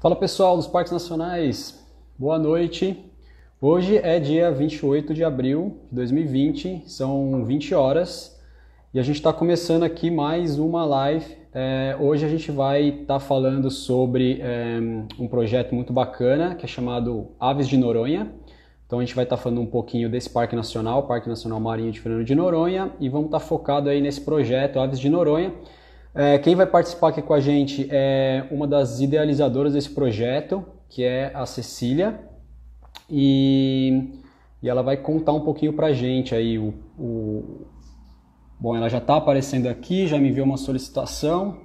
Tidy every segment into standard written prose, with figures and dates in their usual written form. Fala pessoal dos Parques Nacionais, boa noite. Hoje é dia 28 de abril de 2020, são 20 horas e a gente está começando aqui mais uma live. Hoje a gente vai estar falando sobre um projeto muito bacana que é chamado Aves de Noronha. Então a gente vai estar falando um pouquinho desse Parque Nacional Marinho de Fernando de Noronha, e vamos estar focado aí nesse projeto Aves de Noronha. Quem vai participar aqui com a gente é uma das idealizadoras desse projeto, que é a Cecília, e ela vai contar um pouquinho pra gente aí. Bom, ela já tá aparecendo aqui, já me enviou uma solicitação,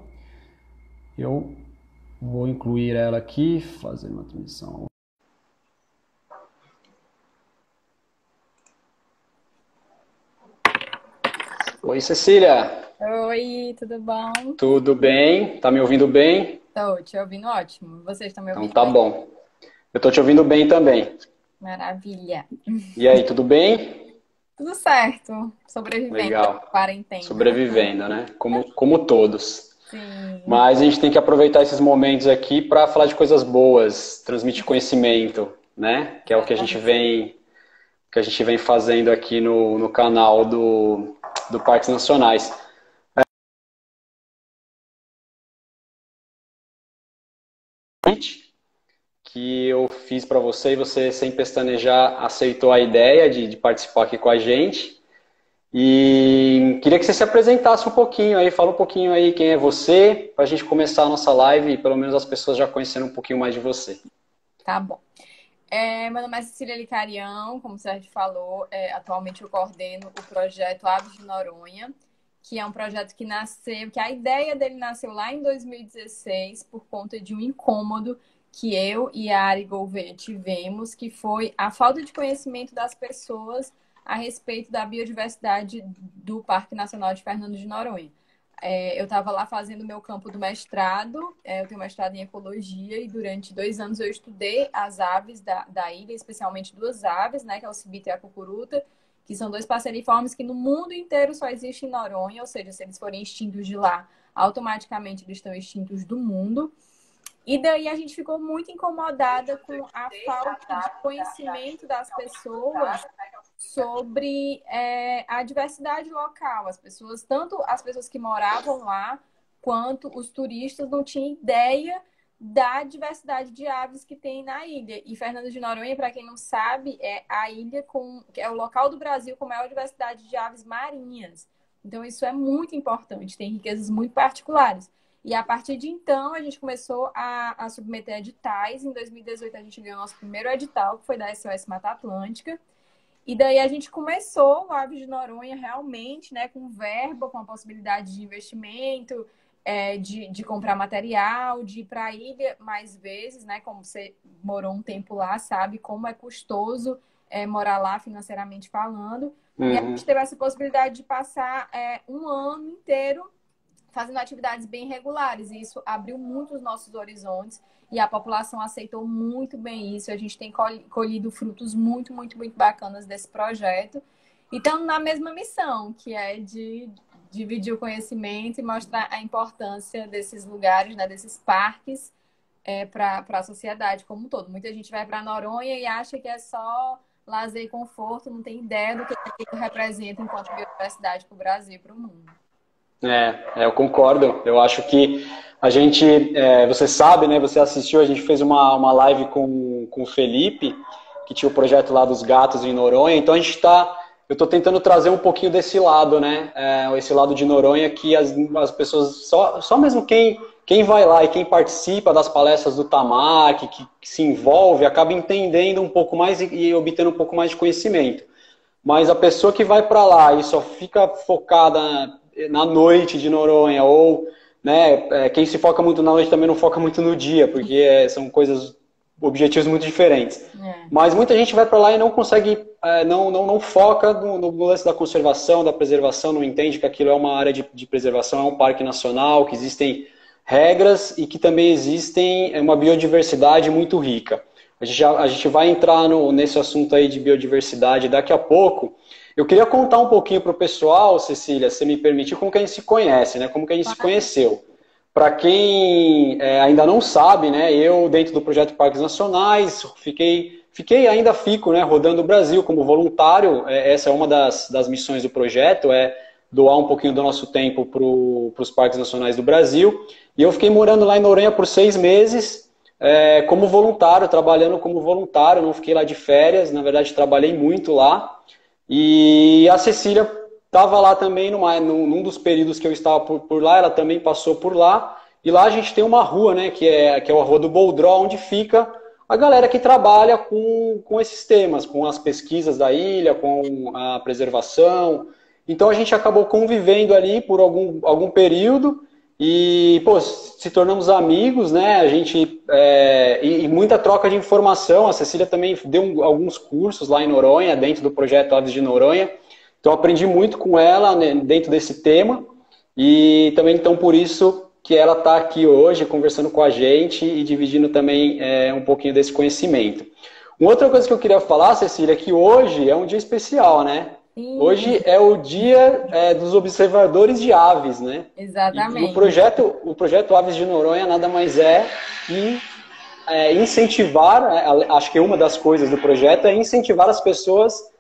eu vou incluir ela aqui, fazer uma transmissão. Oi, Cecília! Oi, tudo bom? Tudo bem? Tá me ouvindo bem? Tô te ouvindo ótimo. Vocês estão me ouvindo então, tá bem? Bom. Eu tô te ouvindo bem também. Maravilha. E aí, tudo bem? Tudo certo. Sobrevivendo. Legal. Quarentena. Sobrevivendo, né? Como todos. Sim. Mas a gente tem que aproveitar esses momentos aqui para falar de coisas boas, transmitir conhecimento, né? Que é o que a gente vem, fazendo aqui no canal do Parques Nacionais. Que eu fiz para você e você, sem pestanejar, aceitou a ideia de participar aqui com a gente. E queria que você se apresentasse um pouquinho aí, fala um pouquinho aí quem é você, para a gente começar a nossa live e pelo menos as pessoas já conhecendo um pouquinho mais de você. Tá bom. Meu nome é Cecília Licarião, como o Sérgio falou, atualmente eu coordeno o projeto Aves de Noronha, que é um projeto que nasceu, que a ideia dele nasceu lá em 2016 por conta de um incômodo que eu e a Ari Gouveia tivemos, que foi a falta de conhecimento das pessoas a respeito da biodiversidade do Parque Nacional de Fernando de Noronha. Eu estava lá fazendo meu campo do mestrado, eu tenho mestrado em ecologia, e durante 2 anos eu estudei as aves da ilha, especialmente 2 aves, né, que é o cibito e a cucuruta, que são 2 passeriformes que no mundo inteiro só existem em Noronha, ou seja, se eles forem extintos de lá, automaticamente eles estão extintos do mundo. E daí a gente ficou muito incomodada com a falta de conhecimento das pessoas sobre a diversidade local. Tanto as pessoas que moravam lá, quanto os turistas, não tinham ideia da diversidade de aves que tem na ilha. E Fernando de Noronha, para quem não sabe, é a ilha que é o local do Brasil com maior diversidade de aves marinhas. Então isso é muito importante, tem riquezas muito particulares. E a partir de então, a gente começou a submeter editais. Em 2018, a gente ganhou o nosso primeiro edital, que foi da SOS Mata Atlântica. E daí a gente começou o Aves de Noronha realmente, né, com verba, com a possibilidade de investimento, de comprar material, de ir para a ilha mais vezes, né? Como você morou um tempo lá, sabe como é custoso morar lá financeiramente falando. Uhum. E a gente teve essa possibilidade de passar 1 ano inteiro fazendo atividades bem regulares, e isso abriu muito os nossos horizontes, e a população aceitou muito bem isso. A gente tem colhido frutos muito, muito, muito bacanas desse projeto. E estamos na mesma missão, que é de dividir o conhecimento e mostrar a importância desses lugares, né, desses parques, para a sociedade como um todo. Muita gente vai para Noronha e acha que é só lazer e conforto, não tem ideia do que aquilo representa enquanto biodiversidade para o Brasil e para o mundo. Eu concordo. Eu acho que a gente, você sabe, né, você assistiu, a gente fez uma live com o Felipe, que tinha o projeto lá dos gatos em Noronha. Então eu estou tentando trazer um pouquinho desse lado, né, esse lado de Noronha que as pessoas, só mesmo quem vai lá e quem participa das palestras do Tamar, que se envolve, acaba entendendo um pouco mais e obtendo um pouco mais de conhecimento. Mas a pessoa que vai para lá e só fica focada na noite de Noronha, ou, né, quem se foca muito na noite também não foca muito no dia, porque são coisas, objetivos muito diferentes. Mas muita gente vai para lá e não consegue, não foca no lance da conservação, da preservação, não entende que aquilo é uma área de preservação, é um parque nacional, que existem regras e que também existem uma biodiversidade muito rica. A gente vai entrar nesse assunto aí de biodiversidade daqui a pouco. Eu queria contar um pouquinho para o pessoal, Cecília, se me permitir, como que a gente se conhece, né? Como que a gente se conheceu. Para quem ainda não sabe, né, eu dentro do projeto Parques Nacionais fico, né, rodando o Brasil como voluntário. Essa é uma das missões do projeto, é doar um pouquinho do nosso tempo para os Parques Nacionais do Brasil. E eu fiquei morando lá em Noronha por 6 meses, como voluntário, trabalhando como voluntário, não fiquei lá de férias, na verdade trabalhei muito lá. E a Cecília estava lá também, num dos períodos que eu estava por lá, ela também passou por lá. E lá a gente tem uma rua, né, que é a Rua do Boldró, onde fica a galera que trabalha com esses temas, com as pesquisas da ilha, com a preservação. Então a gente acabou convivendo ali por algum período e, pô, se tornamos amigos, né? A gente, e muita troca de informação. A Cecília também deu alguns cursos lá em Noronha, dentro do projeto Aves de Noronha. Então aprendi muito com ela, né, dentro desse tema. E também, então, por isso que ela está aqui hoje conversando com a gente e dividindo também um pouquinho desse conhecimento. Uma outra coisa que eu queria falar, Cecília, é que hoje é um dia especial, né? Sim. Hoje é o dia dos observadores de aves, né? Exatamente. E o projeto Aves de Noronha nada mais é que incentivar, acho que uma das coisas do projeto é incentivar as pessoas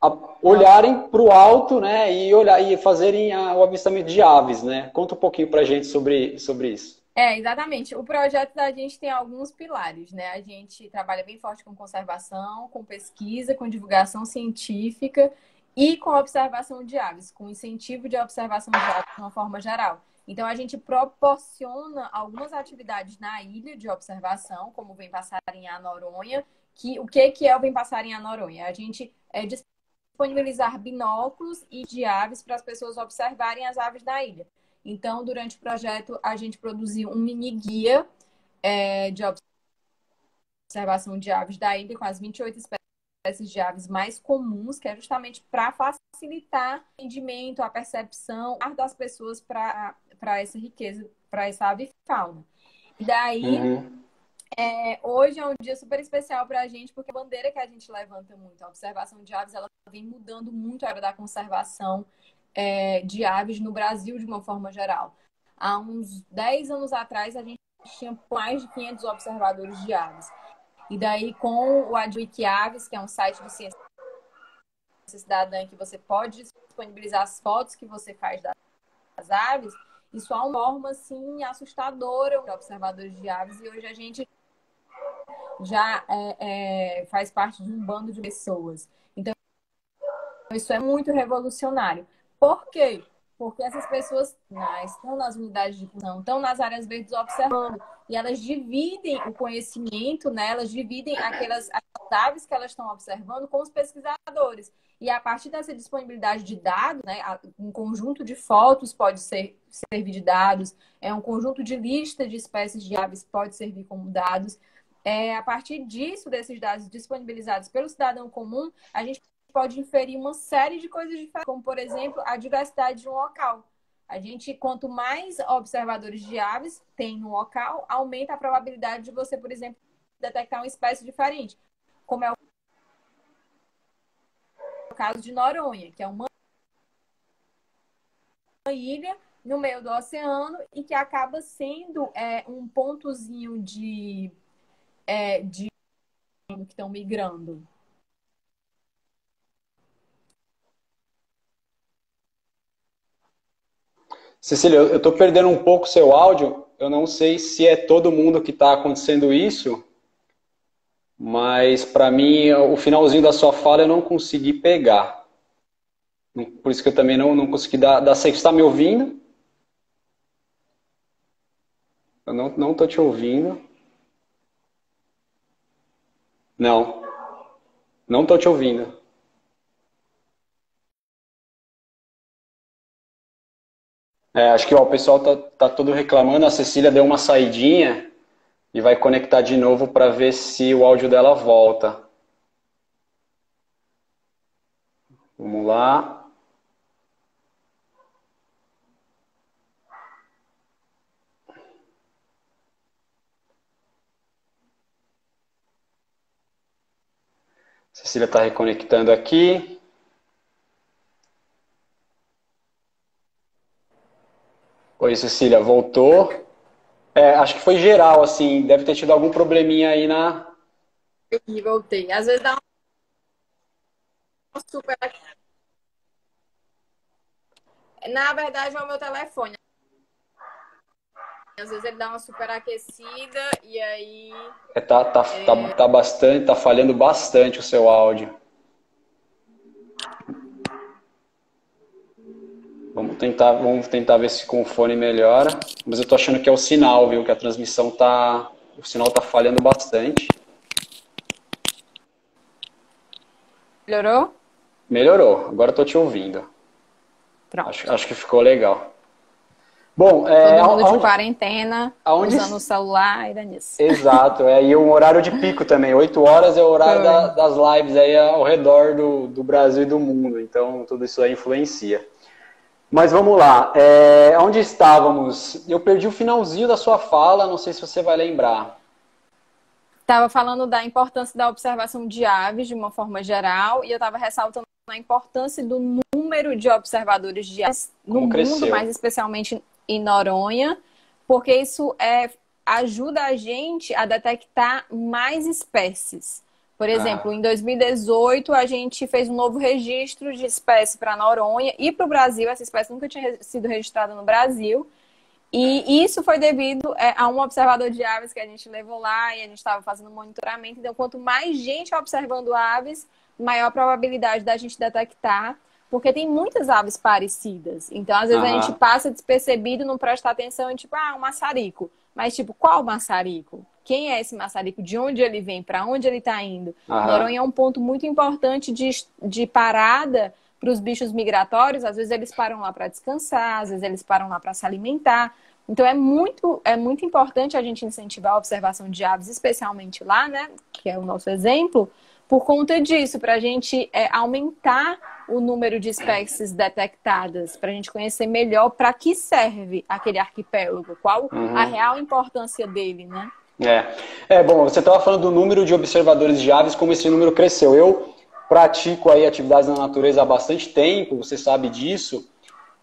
a olharem para o alto, né, e fazerem o avistamento de aves, né? Conta um pouquinho para a gente sobre isso. Exatamente. O projeto da gente tem alguns pilares, né? A gente trabalha bem forte com conservação, com pesquisa, com divulgação científica e com a observação de aves, com incentivo de observação de aves de uma forma geral. Então, a gente proporciona algumas atividades na ilha de observação, como o Vem Passarinhar Noronha. O que é o Vem Passarinhar Noronha? A gente disponibilizar binóculos e de aves para as pessoas observarem as aves da ilha. Então, durante o projeto, a gente produziu um mini-guia de observação de aves da ilha com as 28 espécies de aves mais comuns, que é justamente para facilitar o entendimento, a percepção das pessoas para essa riqueza, para essa avifauna. E daí, hoje é um dia super especial para a gente, porque a bandeira que a gente levanta muito, a observação de aves, ela vem mudando muito a área da conservação de aves no Brasil de uma forma geral. Há uns 10 anos atrás, a gente tinha mais de 500 observadores de aves. E daí, com o WikiAves, que é um site de ciência cidadã, que você pode disponibilizar as fotos que você faz das aves, isso há uma forma, assim, assustadora para observadores de aves. E hoje a gente já faz parte de um bando de pessoas. Então, isso é muito revolucionário. Por quê? Porque essas pessoas estão nas unidades de produção, estão nas áreas verdes observando, e elas dividem o conhecimento, né? Elas dividem as aves que elas estão observando com os pesquisadores. E a partir dessa disponibilidade de dados, né, um conjunto de fotos pode servir de dados, um conjunto de lista de espécies de aves pode servir como dados. A partir disso, desses dados disponibilizados pelo cidadão comum, a gente pode inferir uma série de coisas diferentes, como, por exemplo, a diversidade de um local. A gente, quanto mais observadores de aves tem no local, aumenta a probabilidade de você, por exemplo, detectar uma espécie diferente, como é o caso de Noronha, que é uma ilha no meio do oceano e que acaba sendo um pontozinho de que estão migrando. Cecília, eu estou perdendo um pouco seu áudio. Eu não sei se é todo mundo que está acontecendo isso, mas para mim o finalzinho da sua fala eu não consegui pegar. Por isso que eu também não consegui dar certo. Você está me ouvindo? Eu não estou te ouvindo. Não. Não estou te ouvindo. Acho que o pessoal tá todo reclamando. A Cecília deu uma saidinha e vai conectar de novo para ver se o áudio dela volta. Vamos lá. Cecília está reconectando aqui. Oi, Cecília, voltou. É, acho que foi geral, assim. Deve ter tido algum probleminha aí na... Eu voltei. Às vezes dá um super... Na verdade, é o meu telefone. Às vezes ele dá uma superaquecida e aí... É, tá falhando bastante o seu áudio. Vamos tentar ver se com o fone melhora. Mas eu tô achando que é o sinal, viu? Que a transmissão tá... O sinal tá falhando bastante. Melhorou? Melhorou. Agora eu tô te ouvindo. Pronto. Acho que ficou legal. Bom, todo mundo de quarentena, usando o celular, era nisso. Exato. É, e um horário de pico também. 8 horas é o horário das lives aí ao redor do Brasil e do mundo. Então, tudo isso aí influencia. Mas vamos lá, onde estávamos? Eu perdi o finalzinho da sua fala, não sei se você vai lembrar. Estava falando da importância da observação de aves de uma forma geral e eu estava ressaltando a importância do número de observadores de aves no mundo, mais especialmente em Noronha, porque isso ajuda a gente a detectar mais espécies. Por exemplo, em 2018, a gente fez um novo registro de espécie para Noronha e para o Brasil. Essa espécie nunca tinha sido registrada no Brasil. E isso foi devido a um observador de aves que a gente levou lá e a gente estava fazendo monitoramento. Então, quanto mais gente observando aves, maior a probabilidade da gente detectar, porque tem muitas aves parecidas. Então, às vezes, a gente passa despercebido, não presta atenção, tipo, um maçarico. Mas, tipo, qual maçarico? Quem é esse maçarico? De onde ele vem? Para onde ele está indo? Noronha é um ponto muito importante de parada para os bichos migratórios. Às vezes eles param lá para descansar, às vezes eles param lá para se alimentar. Então é muito importante a gente incentivar a observação de aves, especialmente lá, né? Que é o nosso exemplo. Por conta disso, para a gente aumentar o número de espécies detectadas, para a gente conhecer melhor para que serve aquele arquipélago, qual a real importância dele, né? Bom, você estava falando do número de observadores de aves, como esse número cresceu. Eu pratico aí atividades na natureza há bastante tempo, você sabe disso,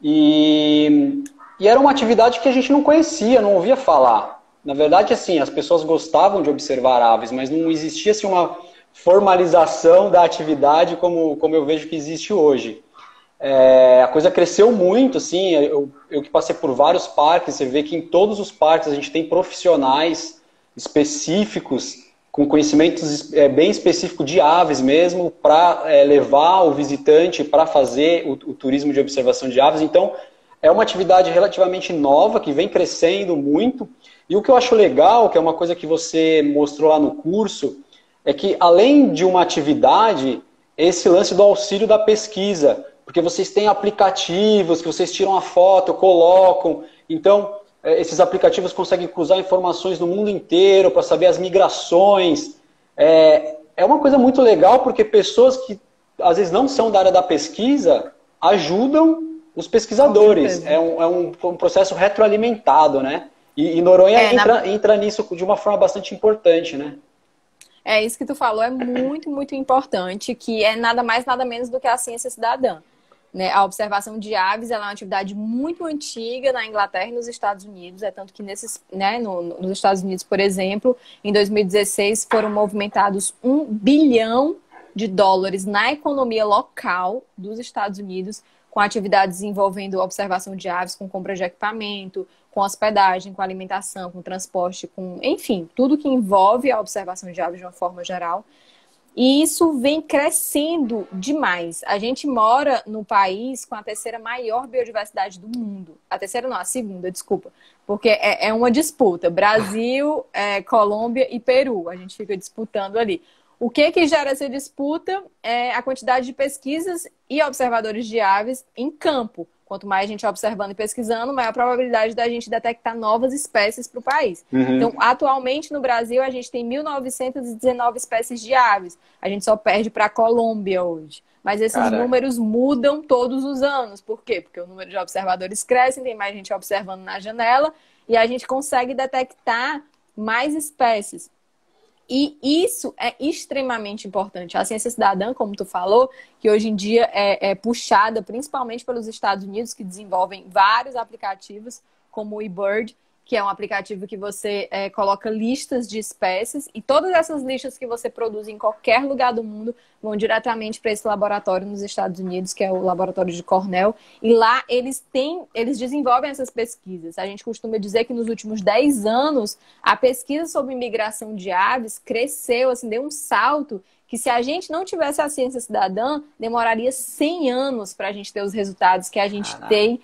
e era uma atividade que a gente não conhecia, não ouvia falar. Na verdade, assim, as pessoas gostavam de observar aves, mas não existia assim, uma formalização da atividade como eu vejo que existe hoje. A coisa cresceu muito, assim, eu que passei por vários parques, você vê que em todos os parques a gente tem profissionais específicos, com conhecimentos bem específicos de aves mesmo, para levar o visitante para fazer o turismo de observação de aves. Então, é uma atividade relativamente nova, que vem crescendo muito. E o que eu acho legal, que é uma coisa que você mostrou lá no curso, é que além de uma atividade, esse lance do auxílio da pesquisa, porque vocês têm aplicativos, que vocês tiram a foto, colocam, então... Esses aplicativos conseguem cruzar informações no mundo inteiro para saber as migrações. É uma coisa muito legal porque pessoas que às vezes não são da área da pesquisa ajudam os pesquisadores. É um processo retroalimentado, né? E Noronha entra nisso de uma forma bastante importante, né? É isso que tu falou, é muito, muito importante, que é nada mais, nada menos do que a ciência cidadã. A observação de aves ela é uma atividade muito antiga na Inglaterra e nos Estados Unidos. É tanto que nos Estados Unidos, por exemplo, em 2016 foram movimentados US$ 1 bilhão na economia local dos Estados Unidos com atividades envolvendo observação de aves, com compra de equipamento, com hospedagem, com alimentação, com transporte, com enfim, tudo que envolve a observação de aves de uma forma geral. E isso vem crescendo demais. A gente mora no país com a terceira maior biodiversidade do mundo. A terceira não, a segunda, desculpa. Porque é uma disputa. Brasil, Colômbia e Peru. A gente fica disputando ali. O que gera essa disputa é a quantidade de pesquisas e observadores de aves em campo. Quanto mais a gente observando e pesquisando, maior a probabilidade da gente detectar novas espécies para o país. Então, atualmente no Brasil, a gente tem 1.919 espécies de aves. A gente só perde para a Colômbia hoje. Mas esses números mudam todos os anos. Por quê? Porque o número de observadores cresce, tem mais gente observando na janela e a gente consegue detectar mais espécies. E isso é extremamente importante. A ciência cidadã, como tu falou, que hoje em dia é puxada principalmente pelos Estados Unidos, que desenvolvem vários aplicativos, como o eBird, que é um aplicativo que você coloca listas de espécies, e todas essas listas que você produz em qualquer lugar do mundo vão diretamente para esse laboratório nos Estados Unidos, que é o laboratório de Cornell, e lá eles desenvolvem essas pesquisas. A gente costuma dizer que nos últimos 10 anos a pesquisa sobre migração de aves cresceu, assim, deu um salto, que se a gente não tivesse a ciência cidadã, demoraria 100 anos para a gente ter os resultados que a gente tem,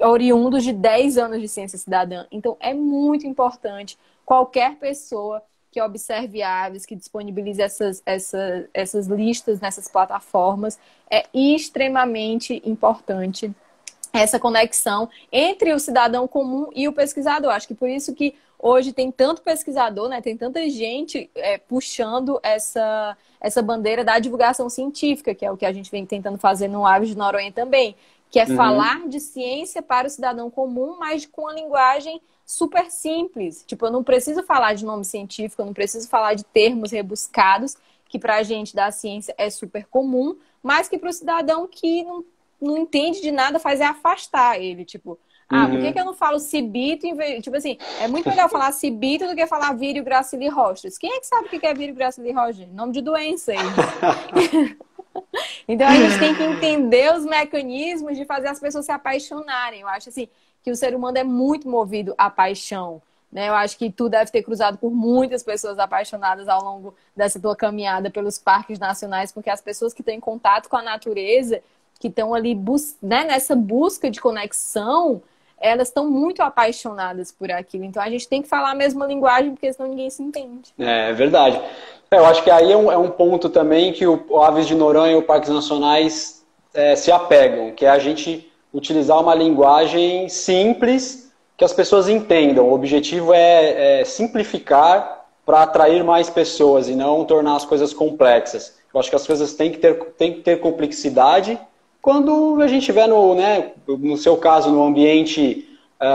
oriundos de 10 anos de ciência cidadã. Então, é muito importante qualquer pessoa que observe aves, que disponibilize essas listas nessas plataformas. É extremamente importante essa conexão entre o cidadão comum e o pesquisador. Acho que por isso que hoje tem tanto pesquisador, né? Tem tanta gente puxando essa bandeira da divulgação científica, que é o que a gente vem tentando fazer no Aves de Noronha também, que é falar de ciência para o cidadão comum, mas com uma linguagem super simples. Tipo, eu não preciso falar de nome científico, eu não preciso falar de termos rebuscados, que para a gente da ciência é super comum, mas que para o cidadão que não entende de nada faz é afastar ele, tipo... Ah, por que eu não falo cibito em vez... Tipo assim, é muito melhor falar cibito do que falar Vireo gracilirostris. Quem é que sabe o que é Vireo gracilirostris? Nome de doença aí. Então a gente tem que entender os mecanismos de fazer as pessoas se apaixonarem. Eu acho assim, que o ser humano é muito movido à paixão, né? Eu acho que tu deve ter cruzado por muitas pessoas apaixonadas ao longo dessa tua caminhada pelos parques nacionais, porque as pessoas que estão em contato com a natureza, que estão ali nessa busca de conexão, elas estão muito apaixonadas por aquilo. Então a gente tem que falar a mesma linguagem, porque senão ninguém se entende. É verdade. Eu acho que aí é um ponto também que o Aves de Noronha e o Parques Nacionais se apegam, que é a gente utilizar uma linguagem simples que as pessoas entendam. O objetivo é simplificar para atrair mais pessoas e não tornar as coisas complexas. Eu acho que as coisas têm que ter complexidade quando a gente estiver, no seu caso, no ambiente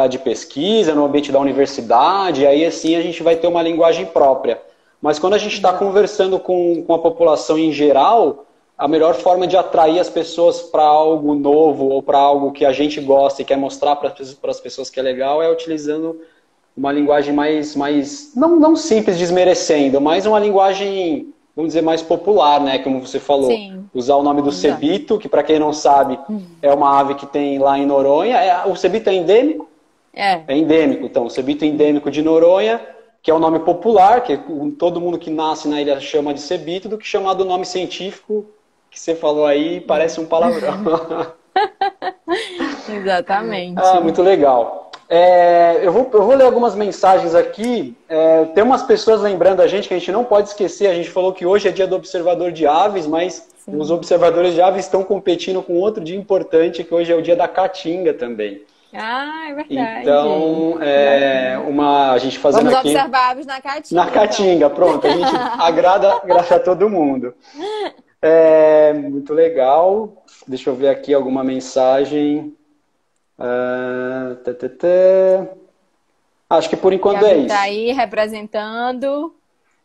de pesquisa, no ambiente da universidade, aí assim a gente vai ter uma linguagem própria. Mas quando a gente está conversando com a população em geral, a melhor forma de atrair as pessoas para algo novo ou para algo que a gente gosta e quer mostrar para as pessoas que é legal é utilizando uma linguagem mais não simples, desmerecendo, mas uma linguagem... vamos dizer, mais popular, né? Como você falou. Sim. Usar o nome do cebito, que para quem não sabe, é uma ave que tem lá em Noronha. O cebito é endêmico? É endêmico. Então, o cebito endêmico de Noronha, que é um nome popular, que todo mundo que nasce na ilha chama de cebito, do que chamar do nome científico, que você falou aí, parece um palavrão. Exatamente. Ah, muito legal. Eu vou ler algumas mensagens aqui. Tem umas pessoas lembrando a gente que a gente não pode esquecer. A gente falou que hoje é dia do observador de aves, mas Sim. os observadores de aves estão competindo com outro dia importante, que hoje é o dia da caatinga também. Ah, é verdade. Então, a gente fazendo Vamos aqui... Vamos observar aves na caatinga. Na caatinga, pronto. A gente agrada todo mundo. Muito legal. Deixa eu ver aqui alguma mensagem... Acho que por enquanto Gabi é isso. Tá aí representando.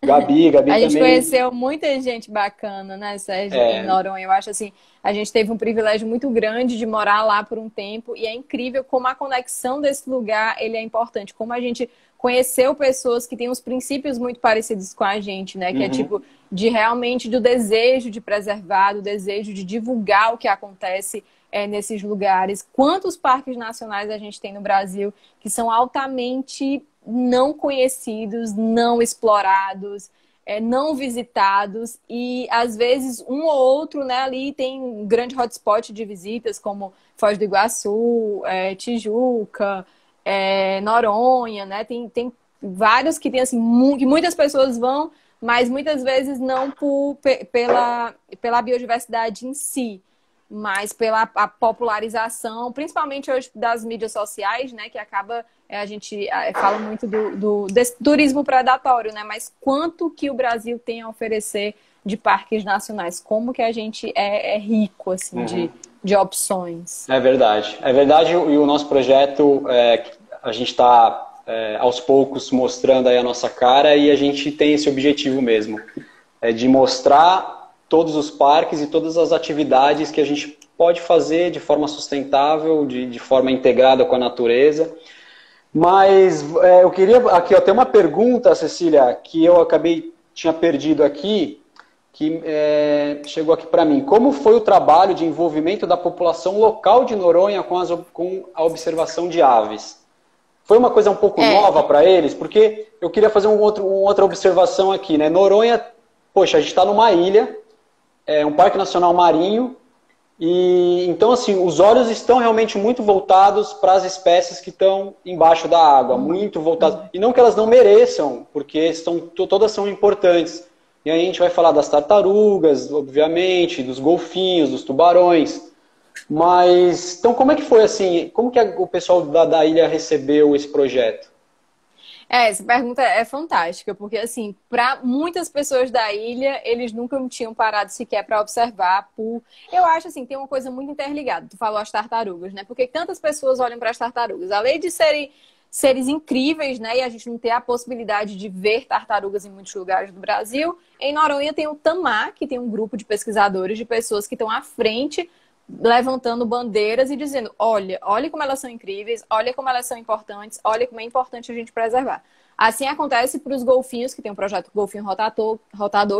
Gabi a gente também conheceu muita gente bacana, né, Sérgio, em Noronha. Eu acho assim, a gente teve um privilégio muito grande de morar lá por um tempo e é incrível como a conexão desse lugar, ele é importante, como a gente conheceu pessoas que têm uns princípios muito parecidos com a gente, né? Que é tipo de realmente do desejo de preservar, do desejo de divulgar o que acontece nesses lugares. Quantos parques nacionais a gente tem no Brasil que são altamente não conhecidos, não explorados, não visitados, e às vezes um ou outro, né, ali tem um grande hotspot de visitas, como Foz do Iguaçu, Tijuca, Noronha, né? Tem vários que tem assim, que muitas pessoas vão, mas muitas vezes não pela biodiversidade em si, mas pela popularização, principalmente hoje das mídias sociais, né, que acaba, a gente fala muito desse turismo predatório, né, mas quanto que o Brasil tem a oferecer de parques nacionais, como que a gente é rico, assim, de opções. É verdade, e o nosso projeto, a gente está aos poucos mostrando aí a nossa cara, e a gente tem esse objetivo mesmo, de mostrar todos os parques e todas as atividades que a gente pode fazer de forma sustentável, de forma integrada com a natureza. Mas eu queria aqui, ó, tem uma pergunta, Cecília, que eu tinha perdido aqui, que chegou aqui para mim. Como foi o trabalho de envolvimento da população local de Noronha com a observação de aves? Foi uma coisa um pouco nova para eles? Porque eu queria fazer uma outra observação aqui, né? Noronha, poxa, a gente está numa ilha, é um parque nacional marinho, e então, assim, os olhos estão realmente muito voltados para as espécies que estão embaixo da água, muito voltados. E não que elas não mereçam, porque todas são importantes. E aí a gente vai falar das tartarugas, obviamente, dos golfinhos, dos tubarões. Mas, então, como é que foi, assim, como que o pessoal da ilha recebeu esse projeto? Essa pergunta é fantástica, porque, assim, para muitas pessoas da ilha, eles nunca tinham parado sequer para observar. Eu acho, assim, tem uma coisa muito interligada. Tu falou as tartarugas, né? Porque tantas pessoas olham para as tartarugas. Além de serem seres incríveis, né? E a gente não ter a possibilidade de ver tartarugas em muitos lugares do Brasil. Em Noronha tem o Tamar, que tem um grupo de pesquisadores, de pessoas que estão à frente levantando bandeiras e dizendo, olha como elas são incríveis, olha como elas são importantes, olha como é importante a gente preservar. Assim acontece para os golfinhos, que tem um projeto Golfinho Rotador,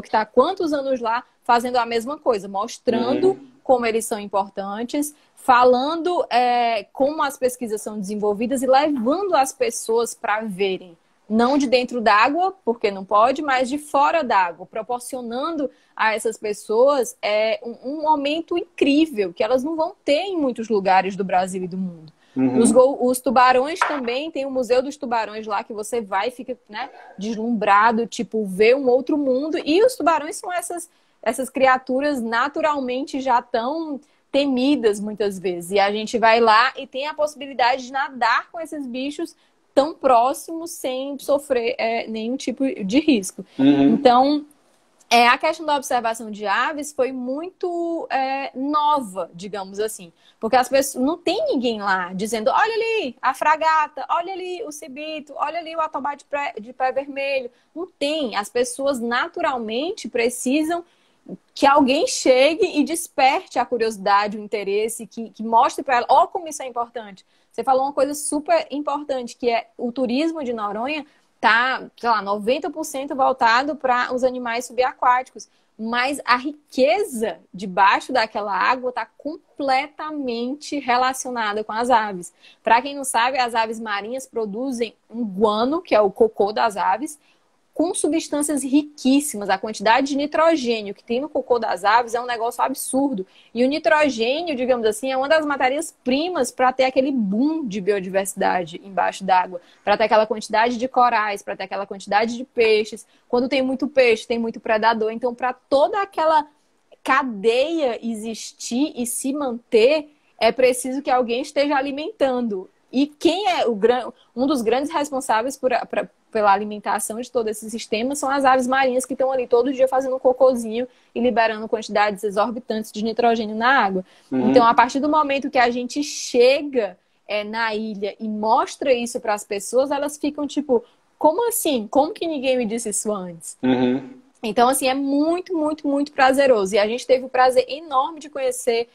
que está há quantos anos lá fazendo a mesma coisa, mostrando como eles são importantes, falando como as pesquisas são desenvolvidas e levando as pessoas para verem. Não de dentro d'água, porque não pode, mas de fora d'água, proporcionando a essas pessoas um momento incrível, que elas não vão ter em muitos lugares do Brasil e do mundo. Os tubarões também, tem o Museu dos Tubarões lá, que você vai e fica, né, deslumbrado, tipo, vê um outro mundo. E os tubarões são essas criaturas naturalmente já tão temidas muitas vezes. E a gente vai lá e tem a possibilidade de nadar com esses bichos tão próximo, sem sofrer nenhum tipo de risco. Então, a questão da observação de aves foi muito nova, digamos assim. Porque as pessoas... Não tem ninguém lá dizendo, olha ali a fragata, olha ali o cibito, olha ali o atobá de pé vermelho. Não tem. As pessoas naturalmente precisam que alguém chegue e desperte a curiosidade, o interesse, que mostre para ela, como isso é importante. Você falou uma coisa super importante, que é o turismo de Noronha tá, sei lá, 90% voltado para os animais subaquáticos, mas a riqueza debaixo daquela água está completamente relacionada com as aves. Para quem não sabe, as aves marinhas produzem um guano, que é o cocô das aves, com substâncias riquíssimas. A quantidade de nitrogênio que tem no cocô das aves é um negócio absurdo. E o nitrogênio, digamos assim, é uma das matérias-primas para ter aquele boom de biodiversidade embaixo d'água, para ter aquela quantidade de corais, para ter aquela quantidade de peixes. Quando tem muito peixe, tem muito predador. Então, para toda aquela cadeia existir e se manter, é preciso que alguém esteja alimentando. E quem é um dos grandes responsáveis pela alimentação de todo esse sistema são as aves marinhas, que estão ali todo dia fazendo um cocôzinho e liberando quantidades exorbitantes de nitrogênio na água. Então, a partir do momento que a gente chega na ilha e mostra isso para as pessoas, elas ficam tipo, como assim? Como que ninguém me disse isso antes? Então, assim, é muito, muito, muito prazeroso. E a gente teve o prazer enorme de conhecer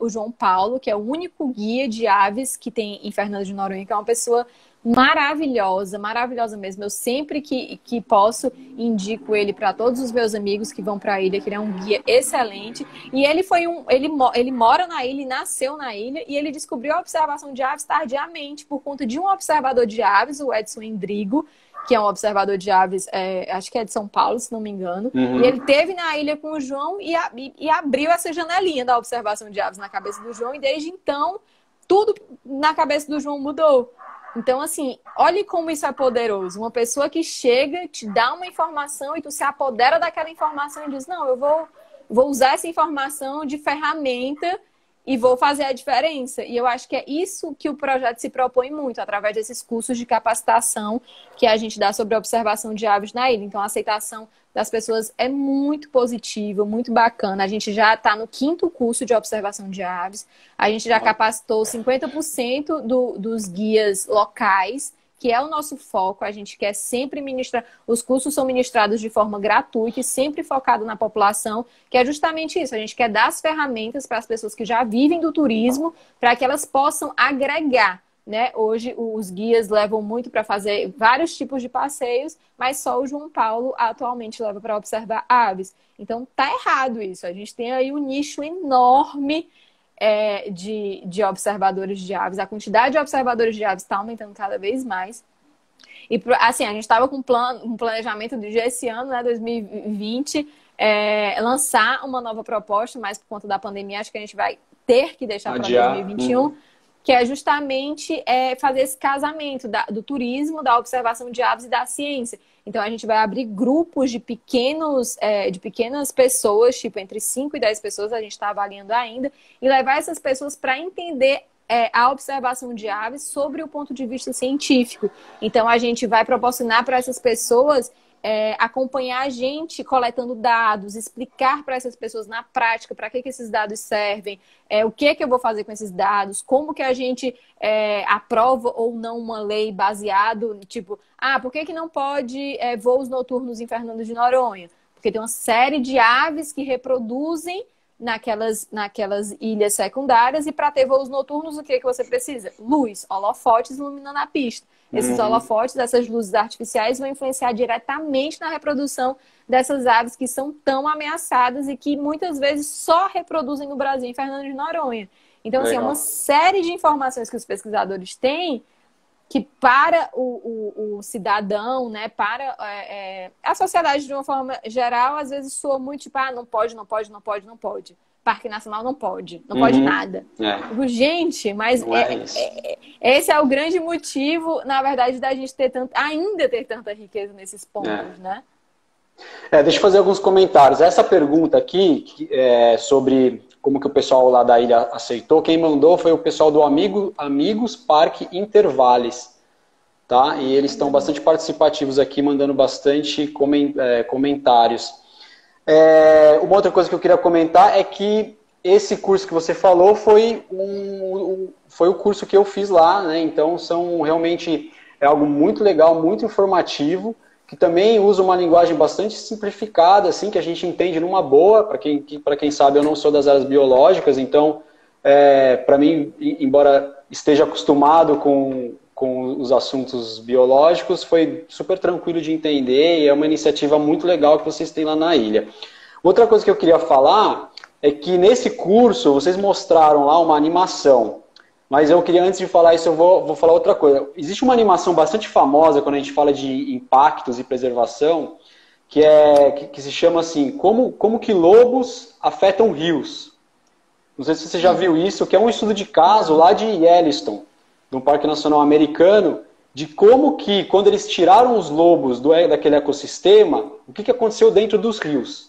o João Paulo, que é o único guia de aves que tem em Fernando de Noronha, que é uma pessoa maravilhosa, maravilhosa mesmo. Eu sempre que posso indico ele para todos os meus amigos que vão para a ilha, que ele é um guia excelente. E ele foi ele mora na ilha e nasceu na ilha, e ele descobriu a observação de aves tardiamente por conta de um observador de aves, o Edson Endrigo, que é um observador de aves, acho que é de São Paulo, se não me engano. E ele esteve na ilha com o João e abriu essa janelinha da observação de aves na cabeça do João, e desde então tudo na cabeça do João mudou. Então, assim, olhe como isso é poderoso. Uma pessoa que chega, te dá uma informação e tu se apodera daquela informação e diz, não, eu vou usar essa informação de ferramenta e vou fazer a diferença. E eu acho que é isso que o projeto se propõe muito, através desses cursos de capacitação que a gente dá sobre a observação de aves na ilha. Então, a aceitação das pessoas é muito positiva, muito bacana. A gente já está no 5º curso de observação de aves. A gente já capacitou 50% dos guias locais, que é o nosso foco. A gente quer sempre ministrar... Os cursos são ministrados de forma gratuita e sempre focado na população, que é justamente isso. A gente quer dar as ferramentas para as pessoas que já vivem do turismo, para que elas possam agregar. né? Hoje os guias levam muito para fazer vários tipos de passeios, mas só o João Paulo atualmente leva para observar aves. Então tá errado isso. A gente tem aí um nicho enorme de observadores de aves. A quantidade de observadores de aves está aumentando cada vez mais. E assim, a gente estava com um planejamento de esse ano, né, 2020, lançar uma nova proposta, mas por conta da pandemia acho que a gente vai ter que deixar para 2021. Que é justamente fazer esse casamento do turismo, da observação de aves e da ciência. Então, a gente vai abrir grupos de pequenas pessoas, tipo entre 5 e 10 pessoas, a gente está avaliando ainda, e levar essas pessoas para entender a observação de aves sobre o ponto de vista científico. Então, a gente vai proporcionar para essas pessoas acompanhar a gente coletando dados, explicar para essas pessoas na prática para que esses dados servem, o que que eu vou fazer com esses dados, como que a gente aprova ou não uma lei baseado, tipo, por que que não pode voos noturnos em Fernando de Noronha? Porque tem uma série de aves que reproduzem naquelas ilhas secundárias, e para ter voos noturnos, o que que você precisa? Luz, holofotes iluminando a pista. Esses holofotes, essas luzes artificiais, vão influenciar diretamente na reprodução dessas aves que são tão ameaçadas e que muitas vezes só reproduzem no Brasil, em Fernando de Noronha. Então, assim, é uma série de informações que os pesquisadores têm que, para o cidadão, né, para a sociedade de uma forma geral, às vezes soa muito tipo, não pode, não pode, não pode, não pode. Parque Nacional não pode, não pode nada. Gente, mas esse é o grande motivo, na verdade, da gente ter ainda ter tanta riqueza nesses pontos, né? Deixa eu fazer alguns comentários. Essa pergunta aqui, sobre como que o pessoal lá da ilha aceitou, quem mandou foi o pessoal do Amigos Parque Intervales, tá? E eles estão bastante participativos aqui, mandando bastante comentários. Uma outra coisa que eu queria comentar é que esse curso que você falou foi o curso que eu fiz lá, né? Então, realmente é algo muito legal, muito informativo, que também usa uma linguagem bastante simplificada, assim, que a gente entende numa boa. Para quem sabe, eu não sou das áreas biológicas, então, para mim, embora esteja acostumado com os assuntos biológicos, foi super tranquilo de entender, e é uma iniciativa muito legal que vocês têm lá na ilha. Outra coisa que eu queria falar é que nesse curso vocês mostraram lá uma animação, mas eu queria, antes de falar isso, eu vou falar outra coisa. Existe uma animação bastante famosa quando a gente fala de impactos e preservação, que se chama assim, como que lobos afetam rios. Não sei se você já viu isso, que é um estudo de caso lá de Yellowstone, no Parque Nacional Americano, de como que, quando eles tiraram os lobos daquele ecossistema, o que aconteceu dentro dos rios.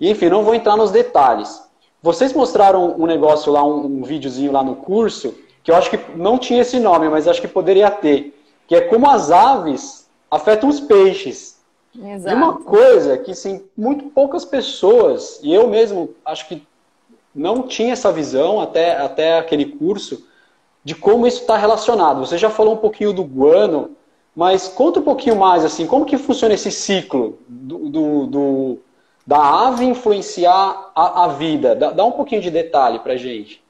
E, enfim, não vou entrar nos detalhes. Vocês mostraram um negócio lá, um videozinho lá no curso, que eu acho que não tinha esse nome, mas acho que poderia ter, que é como as aves afetam os peixes. Exato. E uma coisa que, assim, muito poucas pessoas, e eu mesmo acho que não tinha essa visão até aquele curso, de como isso está relacionado. Você já falou um pouquinho do guano, mas conta um pouquinho mais, assim, como que funciona esse ciclo da ave influenciar a vida? Dá um pouquinho de detalhe pra gente.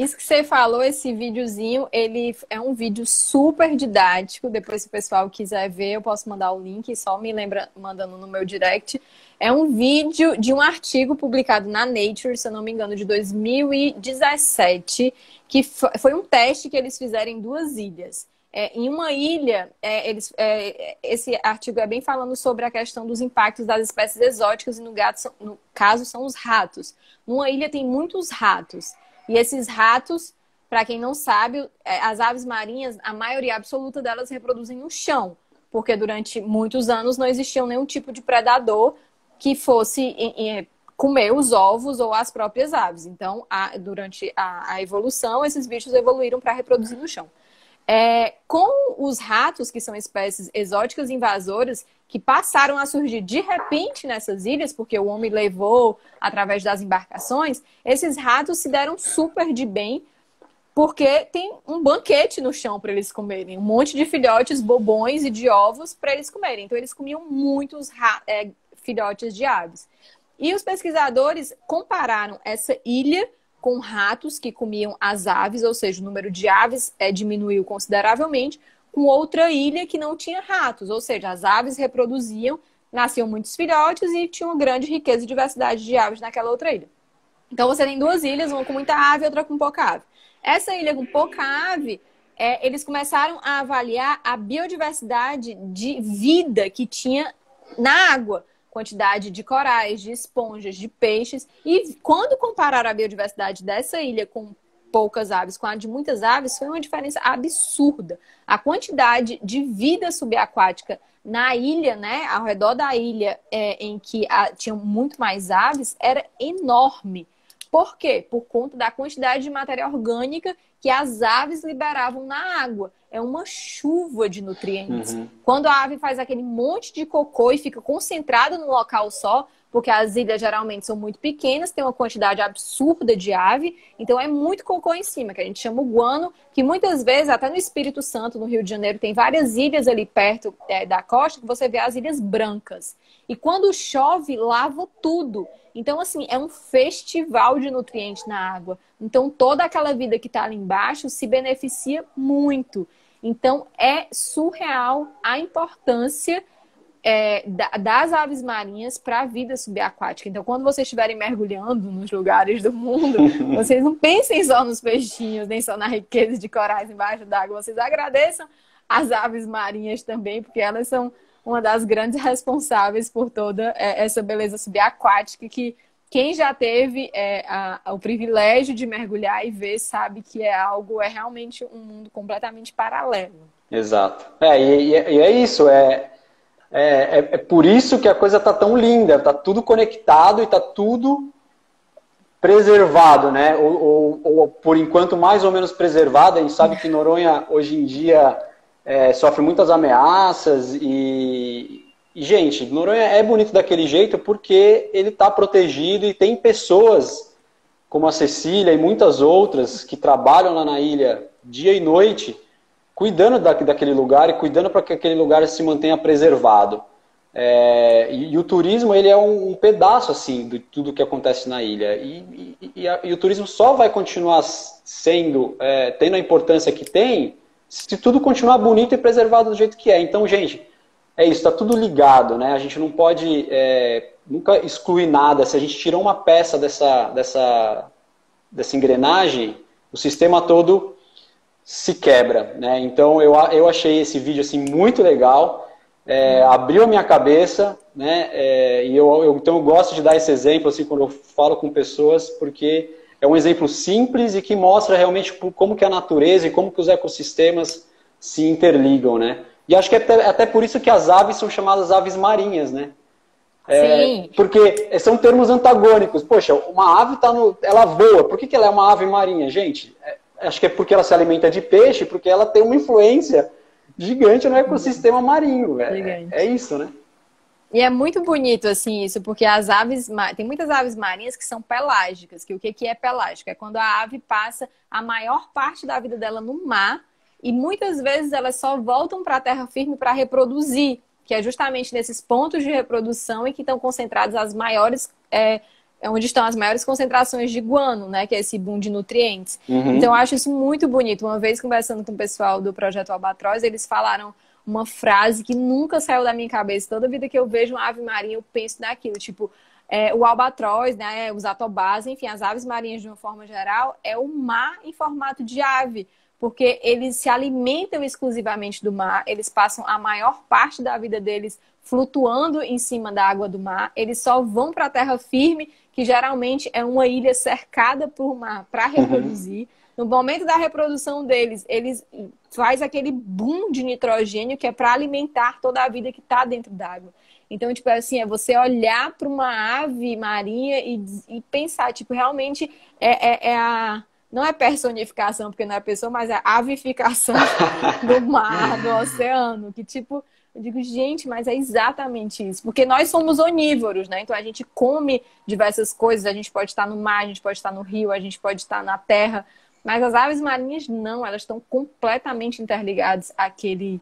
Isso que você falou, esse videozinho, ele é um vídeo super didático. Depois, se o pessoal quiser ver, eu posso mandar o link, só me lembra mandando no meu direct. É um vídeo de um artigo publicado na Nature, se eu não me engano, de 2017, que foi um teste que eles fizeram em duas ilhas. Em uma ilha, esse artigo é bem falando sobre a questão dos impactos das espécies exóticas, e no caso são os ratos. Numa ilha tem muitos ratos. E esses ratos, para quem não sabe, as aves marinhas, a maioria absoluta delas reproduzem no chão, porque durante muitos anos não existia nenhum tipo de predador que fosse comer os ovos ou as próprias aves. Então, durante a evolução, esses bichos evoluíram para reproduzir no chão. Com os ratos, que são espécies exóticas invasoras, que passaram a surgir de repente nessas ilhas, porque o homem levou através das embarcações, esses ratos se deram super de bem, porque tem um banquete no chão para eles comerem, um monte de filhotes, bobões e de ovos para eles comerem. Então, eles comiam muitos filhotes de aves. E os pesquisadores compararam essa ilha com ratos que comiam as aves, ou seja, o número de aves diminuiu consideravelmente, com outra ilha que não tinha ratos, ou seja, as aves reproduziam, nasciam muitos filhotes e tinham grande riqueza e diversidade de aves naquela outra ilha. Então você tem duas ilhas, uma com muita ave e outra com pouca ave. Essa ilha com pouca ave, eles começaram a avaliar a biodiversidade de vida que tinha na água. Quantidade de corais, de esponjas, de peixes. E quando compararam a biodiversidade dessa ilha com poucas aves, com a de muitas aves, foi uma diferença absurda. A quantidade de vida subaquática na ilha, né, ao redor da ilha em que tinham muito mais aves, era enorme. Por quê? Por conta da quantidade de matéria orgânica que as aves liberavam na água. É uma chuva de nutrientes. Uhum. Quando a ave faz aquele monte de cocô e fica concentrada num local só, porque as ilhas geralmente são muito pequenas, tem uma quantidade absurda de ave, então é muito cocô em cima, que a gente chama o guano, que muitas vezes, até no Espírito Santo, no Rio de Janeiro, tem várias ilhas ali perto da costa, que você vê as ilhas brancas. E quando chove, lava tudo. Então, assim, é um festival de nutrientes na água. Então, toda aquela vida que está ali embaixo se beneficia muito. Então, é surreal a importância das aves marinhas para a vida subaquática. Então, quando vocês estiverem mergulhando nos lugares do mundo, vocês não pensem só nos peixinhos, nem só na riqueza de corais embaixo d'água. Vocês agradeçam as aves marinhas também, porque elas são uma das grandes responsáveis por toda essa beleza subaquática que quem já teve o privilégio de mergulhar e ver sabe que é realmente um mundo completamente paralelo. Exato. E é isso, é por isso que a coisa tá tão linda, tá tudo conectado e tá tudo preservado, né? Ou por enquanto mais ou menos preservado. A gente sabe que Noronha hoje em dia sofre muitas ameaças e, gente, Noronha é bonito daquele jeito porque ele está protegido e tem pessoas como a Cecília e muitas outras que trabalham lá na ilha dia e noite cuidando daquele lugar e cuidando para que aquele lugar se mantenha preservado. E o turismo ele é um pedaço assim, de tudo que acontece na ilha. E o turismo só vai continuar sendo, tendo a importância que tem se tudo continuar bonito e preservado do jeito que é. Então, gente, é isso, está tudo ligado, né? A gente não pode nunca excluir nada. Se a gente tirar uma peça dessa engrenagem, o sistema todo se quebra, né? Então eu achei esse vídeo assim muito legal, abriu a minha cabeça, né? Então eu gosto de dar esse exemplo assim quando eu falo com pessoas, porque é um exemplo simples e que mostra realmente como que a natureza e como que os ecossistemas se interligam, né? E acho que até por isso que as aves são chamadas aves marinhas, né? Sim. Porque são termos antagônicos. Poxa, uma ave ela voa. Por que ela é uma ave marinha, gente? Acho que é porque ela se alimenta de peixe, porque ela tem uma influência gigante no ecossistema marinho. Gigante. É isso, né? E é muito bonito, assim, isso, porque as aves... Tem muitas aves marinhas que são pelágicas. Que o que é pelágico? É quando a ave passa a maior parte da vida dela no mar, e muitas vezes elas só voltam para a terra firme para reproduzir, que é justamente nesses pontos de reprodução em que estão concentradas as maiores, onde estão as maiores concentrações de guano, né, que é esse boom de nutrientes. Uhum. Então eu acho isso muito bonito. Uma vez conversando com o pessoal do Projeto Albatroz, eles falaram uma frase que nunca saiu da minha cabeça. Toda vida que eu vejo uma ave marinha, eu penso naquilo, tipo... o albatroz, né, os atobás, enfim, as aves marinhas de uma forma geral, é o mar em formato de ave. Porque eles se alimentam exclusivamente do mar, eles passam a maior parte da vida deles flutuando em cima da água do mar, eles só vão para a terra firme, que geralmente é uma ilha cercada por mar, para reproduzir. No momento da reprodução deles, eles fazem aquele boom de nitrogênio que é para alimentar toda a vida que está dentro d'água. Então, tipo assim, é você olhar para uma ave marinha e pensar, tipo, realmente não é personificação, porque não é pessoa, mas é a avificação do mar, do oceano. Que tipo, eu digo, gente, mas é exatamente isso. Porque nós somos onívoros, né? Então a gente come diversas coisas, a gente pode estar no mar, a gente pode estar no rio, a gente pode estar na terra. Mas as aves marinhas não, elas estão completamente interligadas àquele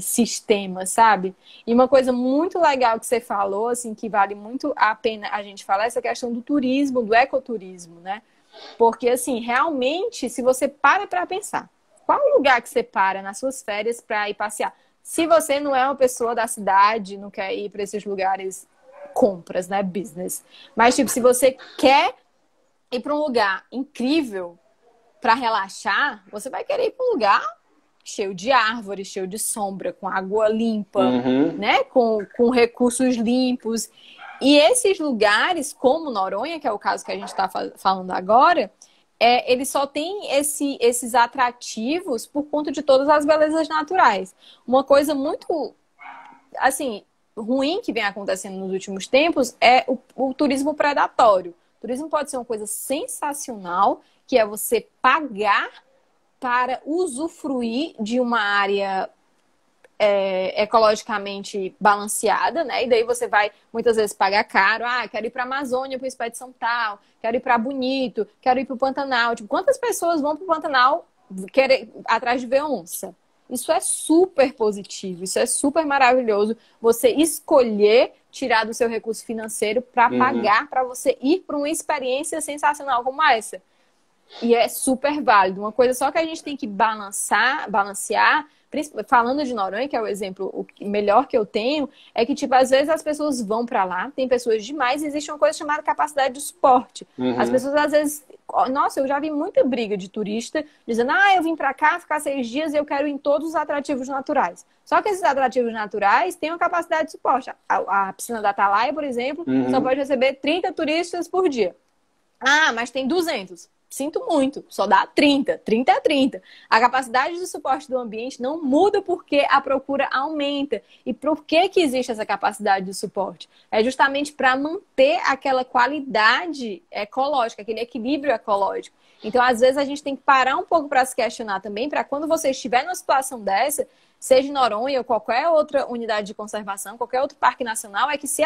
sistema, sabe? E uma coisa muito legal que você falou, assim, que vale muito a pena a gente falar, é essa questão do turismo, do ecoturismo, né? Porque, assim, realmente, se você para pensar, qual o lugar que você para nas suas férias para ir passear? Se você não é uma pessoa da cidade, não quer ir para esses lugares compras, né? Business. Mas, tipo, se você quer ir para um lugar incrível para relaxar, você vai querer ir para um lugar cheio de árvores, cheio de sombra, com água limpa, né? Com recursos limpos. E esses lugares, como Noronha, que é o caso que a gente está falando agora... É, ele só tem esses atrativos por conta de todas as belezas naturais. Uma coisa muito, assim, ruim que vem acontecendo nos últimos tempos é o turismo predatório. O turismo pode ser uma coisa sensacional, que é você pagar para usufruir de uma área ecologicamente balanceada, né? E daí você vai, muitas vezes, pagar caro. Ah, quero ir para a Amazônia, para a expedição tal. Quero ir para Bonito. Quero ir para o Pantanal. Tipo, quantas pessoas vão para o Pantanal atrás de ver onça? Isso é super positivo. Isso é super maravilhoso. Você escolher tirar do seu recurso financeiro para pagar, para você ir para uma experiência sensacional como essa. E é super válido. Uma coisa só que a gente tem que balancear, falando de Noronha, que é o exemplo melhor que eu tenho, é que, tipo, às vezes as pessoas vão pra lá, tem pessoas demais, existe uma coisa chamada capacidade de suporte. As pessoas, às vezes... Nossa, eu já vi muita briga de turista dizendo, ah, eu vim pra cá ficar 6 dias e eu quero ir em todos os atrativos naturais. Só que esses atrativos naturais têm uma capacidade de suporte. A piscina da Atalaia, por exemplo, só pode receber 30 turistas por dia. Ah, mas tem 200. Sinto muito, só dá 30. 30 é 30. A capacidade de suporte do ambiente não muda porque a procura aumenta. E por que que existe essa capacidade de suporte? É justamente para manter aquela qualidade ecológica, aquele equilíbrio ecológico. Então, às vezes, a gente tem que parar um pouco para se questionar também, para quando você estiver numa situação dessa, seja em Noronha ou qualquer outra unidade de conservação, qualquer outro parque nacional, é que se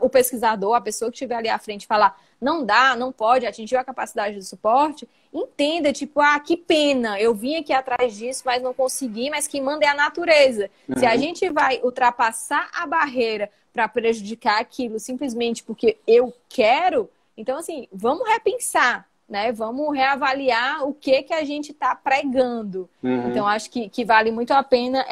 o pesquisador, a pessoa que estiver ali à frente falar não dá, não pode, atingiu a capacidade de suporte, entenda, tipo, ah, que pena, eu vim aqui atrás disso, mas não consegui, mas quem manda é a natureza. Se a gente vai ultrapassar a barreira para prejudicar aquilo simplesmente porque eu quero, então, assim, vamos repensar. Né? Vamos reavaliar o que a gente está pregando. Então, acho que vale muito a pena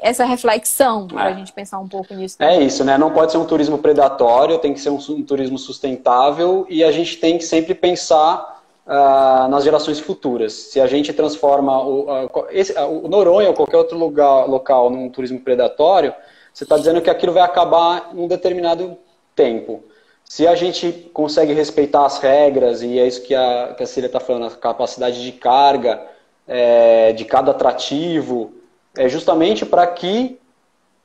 essa reflexão para a gente pensar um pouco nisso. É isso, né? Não pode ser um turismo predatório, tem que ser um turismo sustentável e a gente tem que sempre pensar nas gerações futuras. Se a gente transforma o Noronha ou qualquer outro local num turismo predatório, você está dizendo que aquilo vai acabar em um determinado tempo. Se a gente consegue respeitar as regras, e é isso que a Cecília está falando, a capacidade de carga de cada atrativo, é justamente para que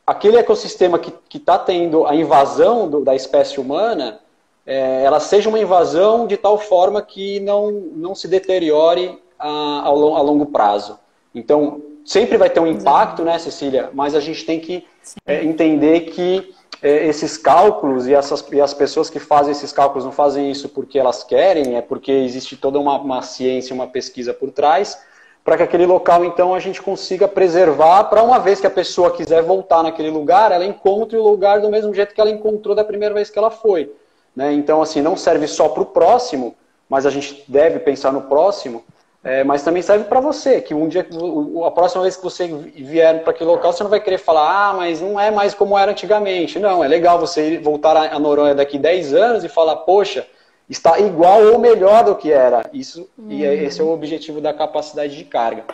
aquele ecossistema que está tendo a invasão da espécie humana, ela seja uma invasão de tal forma que não se deteriore a longo prazo. Então, sempre vai ter um impacto, né, Cecília? Mas a gente tem que entender que esses cálculos e as pessoas que fazem esses cálculos não fazem isso porque elas querem, é porque existe toda uma ciência, uma pesquisa por trás, para que aquele local, então, a gente consiga preservar para uma vez que a pessoa quiser voltar naquele lugar, ela encontre o lugar do mesmo jeito que ela encontrou da primeira vez que ela foi. Né? Então, assim, não serve só para o próximo, mas a gente deve pensar no próximo, mas também serve para você, que um dia, a próxima vez que você vier para aquele local, você não vai querer falar, ah, mas não é mais como era antigamente. Não, é legal você voltar a Noronha daqui 10 anos e falar, poxa, está igual ou melhor do que era. Isso, e esse é o objetivo da capacidade de carga.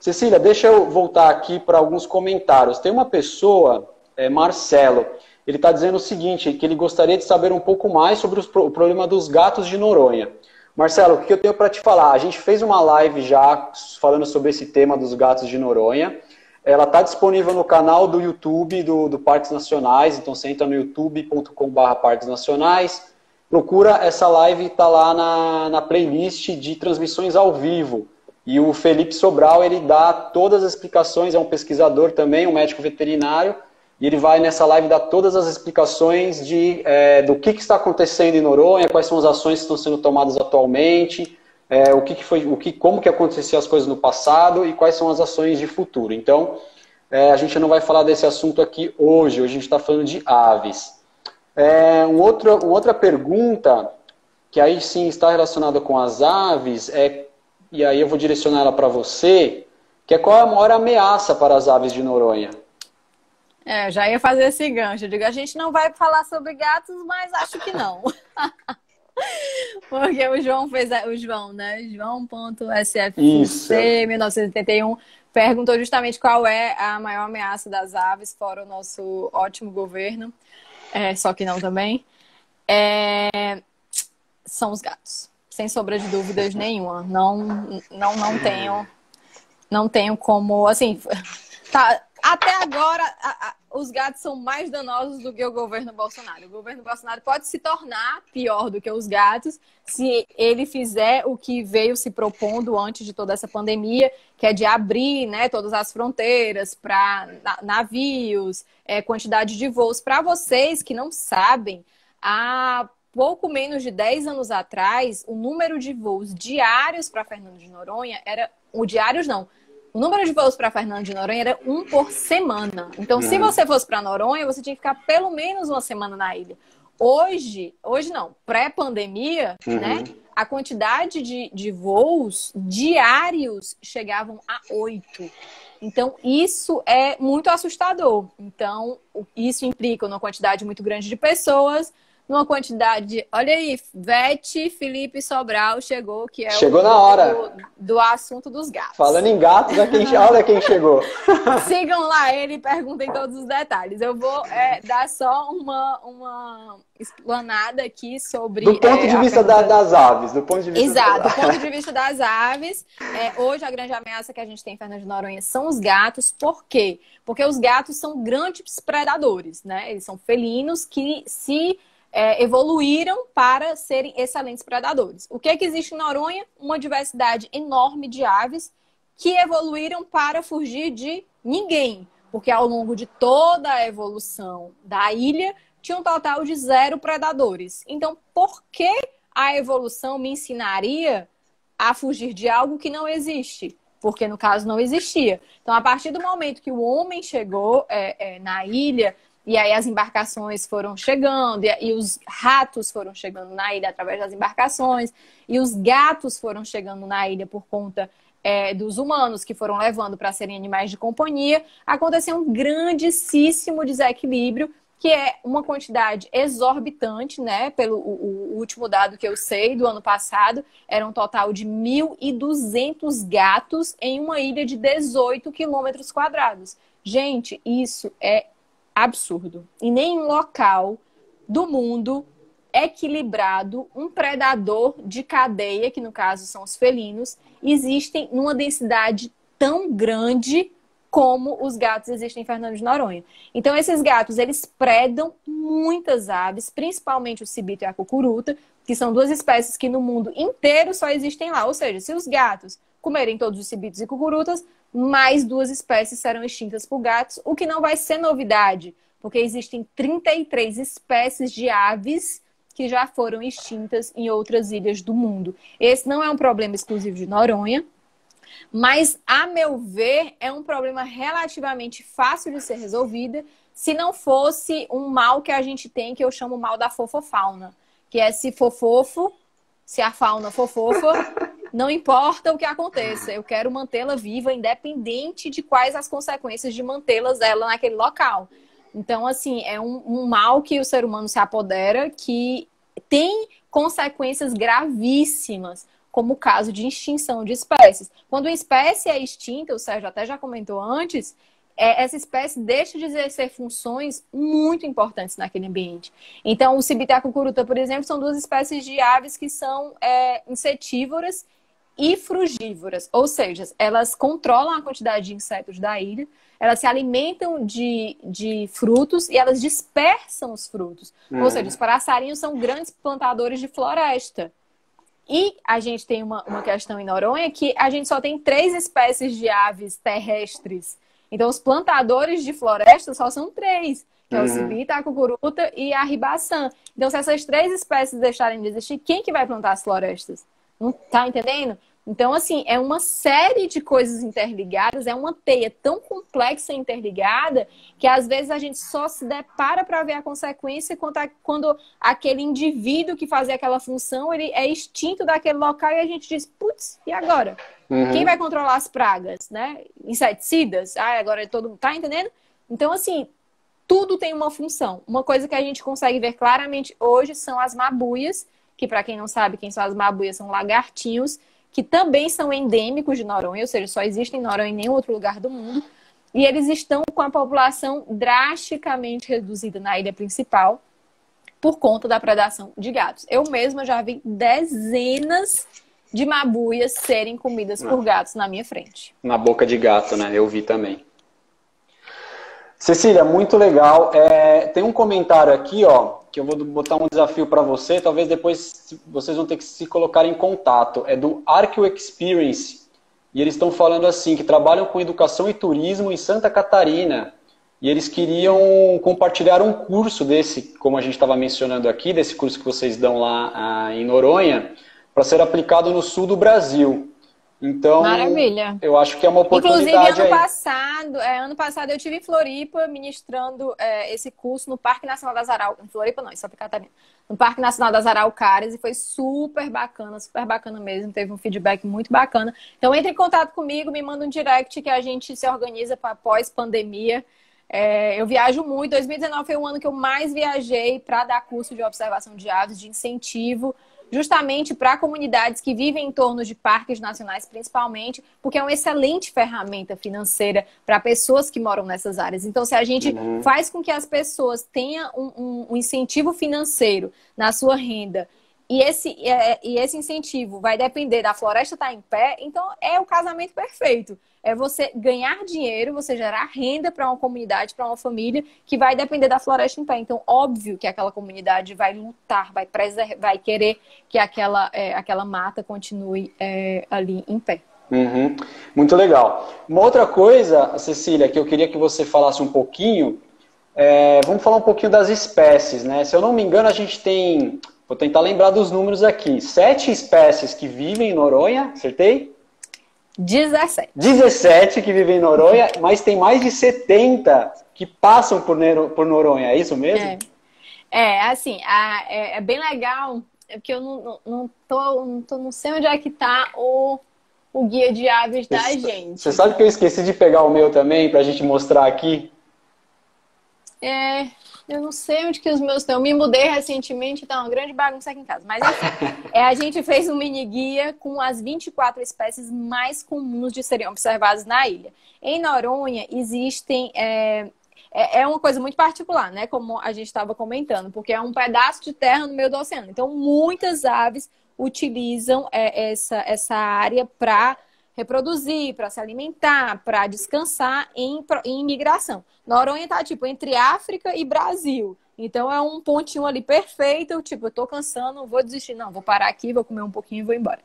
Cecília, deixa eu voltar aqui para alguns comentários. Tem uma pessoa, Marcelo, ele está dizendo o seguinte, que ele gostaria de saber um pouco mais sobre o problema dos gatos de Noronha. Marcelo, o que eu tenho para te falar? A gente fez uma live já falando sobre esse tema dos gatos de Noronha. Ela está disponível no canal do YouTube do Parques Nacionais. Então você entra no youtube.com/parques nacionais. Procura essa live, está lá na playlist de transmissões ao vivo. E o Felipe Sobral, ele dá todas as explicações, é um pesquisador também, um médico veterinário. E ele vai nessa live dar todas as explicações do que está acontecendo em Noronha, quais são as ações que estão sendo tomadas atualmente, como que aconteciam as coisas no passado e quais são as ações de futuro. Então, a gente não vai falar desse assunto aqui hoje, a gente está falando de aves. Uma outra pergunta que que aí sim está relacionada com as aves, e aí eu vou direcionar ela para você, que é qual é a maior ameaça para as aves de Noronha? É, eu já ia fazer esse gancho. Eu digo, a gente não vai falar sobre gatos, mas acho que não. Porque o João fez... O João, né? João.sfc, 1981, perguntou justamente qual é a maior ameaça das aves, fora o nosso ótimo governo. É, só que não também. São os gatos. Sem sombra de dúvidas nenhuma. Não tenho como... Assim, tá... Até agora, os gatos são mais danosos do que o governo Bolsonaro. O governo Bolsonaro pode se tornar pior do que os gatos se ele fizer o que veio se propondo antes de toda essa pandemia, que é de abrir, né, todas as fronteiras para navios, quantidade de voos. Para vocês que não sabem, há pouco menos de 10 anos atrás, o número de voos diários para Fernando de Noronha era... O número de voos para Fernando de Noronha era 1 por semana. Então, se você fosse para Noronha, você tinha que ficar pelo menos uma semana na ilha. Hoje não, pré-pandemia, né? A quantidade de voos diários chegavam a 8. Então, isso é muito assustador. Então, isso implica uma quantidade muito grande de pessoas, numa quantidade... Olha aí, Vete Felipe Sobral chegou, que é chegou na hora do assunto dos gatos. Falando em gatos, olha quem chegou. Sigam lá ele e perguntem todos os detalhes. Eu vou dar só uma explanada aqui sobre... Do ponto de vista das aves. Exato, do ponto de vista das aves. Hoje a grande ameaça que a gente tem em Fernando de Noronha são os gatos. Por quê? Porque os gatos são grandes predadores, né? Eles são felinos que se... evoluíram para serem excelentes predadores. O que é que existe em Noronha? Uma diversidade enorme de aves que evoluíram para fugir de ninguém, porque ao longo de toda a evolução da ilha tinha um total de 0 predadores. Então, por que a evolução me ensinaria a fugir de algo que não existe? Porque, no caso, não existia. Então, a partir do momento que o homem chegou na ilha, e aí as embarcações foram chegando, e os ratos foram chegando na ilha através das embarcações, e os gatos foram chegando na ilha por conta dos humanos que foram levando para serem animais de companhia, aconteceu um grandíssimo desequilíbrio, que é uma quantidade exorbitante, né? Pelo o último dado que eu sei, do ano passado, era um total de 1.200 gatos em uma ilha de 18 quilômetros quadrados. Gente, isso é absurdo. Em nenhum local do mundo equilibrado, um predador de cadeia, que no caso são os felinos, existem numa densidade tão grande como os gatos existem em Fernando de Noronha. Então esses gatos, eles predam muitas aves, principalmente o cibito e a cucuruta, que são duas espécies que no mundo inteiro só existem lá. Ou seja, se os gatos comerem todos os cibitos e cucurutas, mais 2 espécies serão extintas por gatos, o que não vai ser novidade, porque existem 33 espécies de aves que já foram extintas em outras ilhas do mundo. Esse não é um problema exclusivo de Noronha, mas, a meu ver, é um problema relativamente fácil de ser resolvido, se não fosse um mal que a gente tem, que eu chamo mal da fofofauna, que é se for fofo, se a fauna for fofa... Não importa o que aconteça, eu quero mantê-la viva, independente de quais as consequências de mantê-las ela naquele local. Então, assim, é um mal que o ser humano se apodera, que tem consequências gravíssimas, como o caso de extinção de espécies. Quando uma espécie é extinta, o Sérgio até já comentou antes, essa espécie deixa de exercer funções muito importantes naquele ambiente. Então, o cibito e a cucuruta, por exemplo, são duas espécies de aves que são insetívoras e frugívoras, ou seja, elas controlam a quantidade de insetos da ilha, elas se alimentam de frutos e elas dispersam os frutos. Ou seja, os passarinhos são grandes plantadores de floresta. E a gente tem uma questão em Noronha que a gente só tem 3 espécies de aves terrestres. Então, os plantadores de floresta só são 3, que é o cibita, a cucuruta e a ribaçã. Então, se essas 3 espécies deixarem de existir, quem que vai plantar as florestas? Não tá entendendo? Então, assim, é uma série de coisas interligadas, é uma teia tão complexa e interligada que às vezes a gente só se depara para ver a consequência quando aquele indivíduo que fazia aquela função, ele é extinto daquele local e a gente diz, putz, e agora? Uhum. Quem vai controlar as pragas, né? Inseticidas? Ah, agora todo mundo tá entendendo? Então, assim, tudo tem uma função. Uma coisa que a gente consegue ver claramente hoje são as mabuias, que para quem não sabe quem são as mabuias, são lagartinhos, que também são endêmicos de Noronha, ou seja, só existem em Noronha em nenhum outro lugar do mundo, e eles estão com a população drasticamente reduzida na ilha principal por conta da predação de gatos. Eu mesma já vi dezenas de mabuias serem comidas por gatos na minha frente. Na boca de gato, né? Eu vi também. Cecília, muito legal. Tem um comentário aqui, ó, que eu vou botar um desafio para você, talvez depois vocês vão ter que se colocar em contato. É do Arqueo Experience. E eles estão falando assim, que trabalham com educação e turismo em Santa Catarina. E eles queriam compartilhar um curso desse, como a gente estava mencionando aqui, desse curso que vocês dão lá em Noronha, para ser aplicado no sul do Brasil. Então, maravilha. Eu acho que é uma oportunidade. Inclusive, ano passado eu tive em Floripa ministrando esse curso no Parque Nacional das Araucárias. Floripa não, em Santa Catarina. No Parque Nacional das Araucárias, e foi super bacana mesmo. Teve um feedback muito bacana. Então, entre em contato comigo, me manda um direct que a gente se organiza para pós-pandemia. Eu viajo muito. 2019 foi o ano que eu mais viajei para dar curso de observação de aves, de incentivo, justamente para comunidades que vivem em torno de parques nacionais, principalmente, porque é uma excelente ferramenta financeira para pessoas que moram nessas áreas. Então, se a gente faz com que as pessoas tenham um incentivo financeiro na sua renda, e esse incentivo vai depender da floresta estar em pé, então é o casamento perfeito. É você ganhar dinheiro, você gerar renda para uma comunidade, para uma família, que vai depender da floresta em pé. Então, óbvio que aquela comunidade vai lutar, vai querer que aquela mata continue ali em pé. Uhum. Muito legal. Uma outra coisa, Cecília, que eu queria que você falasse um pouquinho, vamos falar um pouquinho das espécies, né? Se eu não me engano, a gente tem... Vou tentar lembrar dos números aqui. 7 espécies que vivem em Noronha, acertei? 17. 17 que vivem em Noronha, mas tem mais de 70 que passam por Noronha, é isso mesmo? É bem legal, porque eu não sei onde é que está o guia de aves da gente. Você sabe que eu esqueci de pegar o meu também, pra gente mostrar aqui? Eu não sei onde que os meus estão. Eu me mudei recentemente, tá uma grande bagunça aqui em casa. Mas enfim, a gente fez um mini-guia com as 24 espécies mais comuns de serem observadas na ilha. Em Noronha existem... É uma coisa muito particular, né? Como a gente estava comentando, porque é um pedaço de terra no meio do oceano. Então, muitas aves utilizam essa área para reproduzir, para se alimentar, para descansar em migração. Noronha tá, tipo, entre África e Brasil. Então, é um pontinho ali perfeito, tipo, eu tô cansando, vou desistir. Não, vou parar aqui, vou comer um pouquinho e vou embora.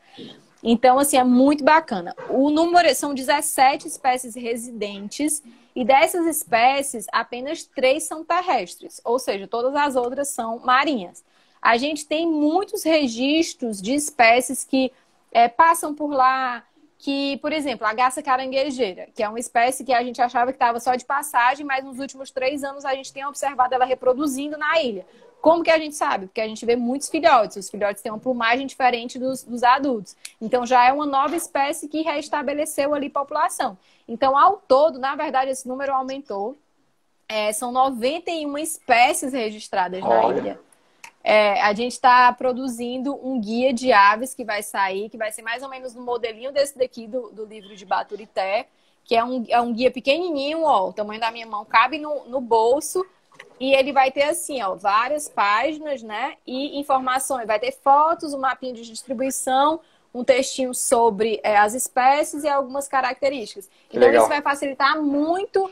Então, assim, é muito bacana. O número são 17 espécies residentes e dessas espécies, apenas 3 são terrestres. Ou seja, todas as outras são marinhas. A gente tem muitos registros de espécies que passam por lá, que, por exemplo, a garça caranguejeira, que é uma espécie que a gente achava que estava só de passagem, mas nos últimos 3 anos a gente tem observado ela reproduzindo na ilha. Como que a gente sabe? Porque a gente vê muitos filhotes. Os filhotes têm uma plumagem diferente dos adultos. Então, já é uma nova espécie que reestabeleceu ali população. Então, ao todo, na verdade, esse número aumentou. São 91 espécies registradas na ilha. A gente está produzindo um guia de aves que vai sair, que vai ser mais ou menos no modelinho desse daqui do livro de Baturité, que é um guia pequenininho, ó, o tamanho da minha mão, cabe no bolso, e ele vai ter assim, ó, várias páginas, né, e informações, vai ter fotos, um mapinha de distribuição, um textinho sobre as espécies e algumas características. Então isso vai facilitar muito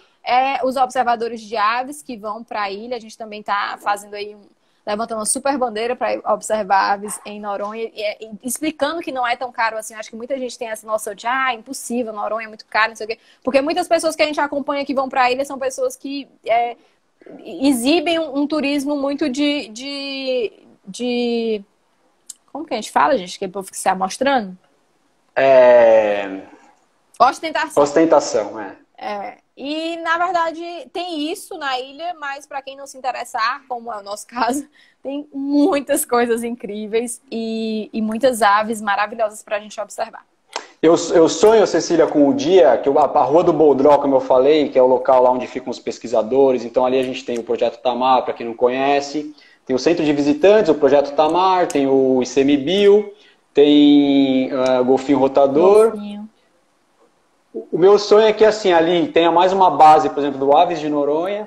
os observadores de aves que vão para a ilha. A gente também está fazendo aí levantando uma super bandeira para observar aves em Noronha, e explicando que não é tão caro assim. Acho que muita gente tem essa noção de, ah, impossível, Noronha é muito caro, não sei o quê. Porque muitas pessoas que a gente acompanha que vão para a ilha são pessoas que exibem um turismo muito de... Como que a gente fala, gente? Que o povo fica se amostrando? Ostentação. Ostentação, é. É. E, na verdade, tem isso na ilha, mas para quem não se interessar, como é o nosso caso, tem muitas coisas incríveis e muitas aves maravilhosas para a gente observar. Eu sonho, Cecília, com o dia que a Rua do Boldró, como eu falei, que é o local lá onde ficam os pesquisadores, então ali a gente tem o Projeto Tamar, para quem não conhece, tem o Centro de Visitantes, o Projeto Tamar, tem o ICMBio, tem o Golfinho Rotador... Golfinho. O meu sonho é que, assim, ali tenha mais uma base, por exemplo, do Aves de Noronha,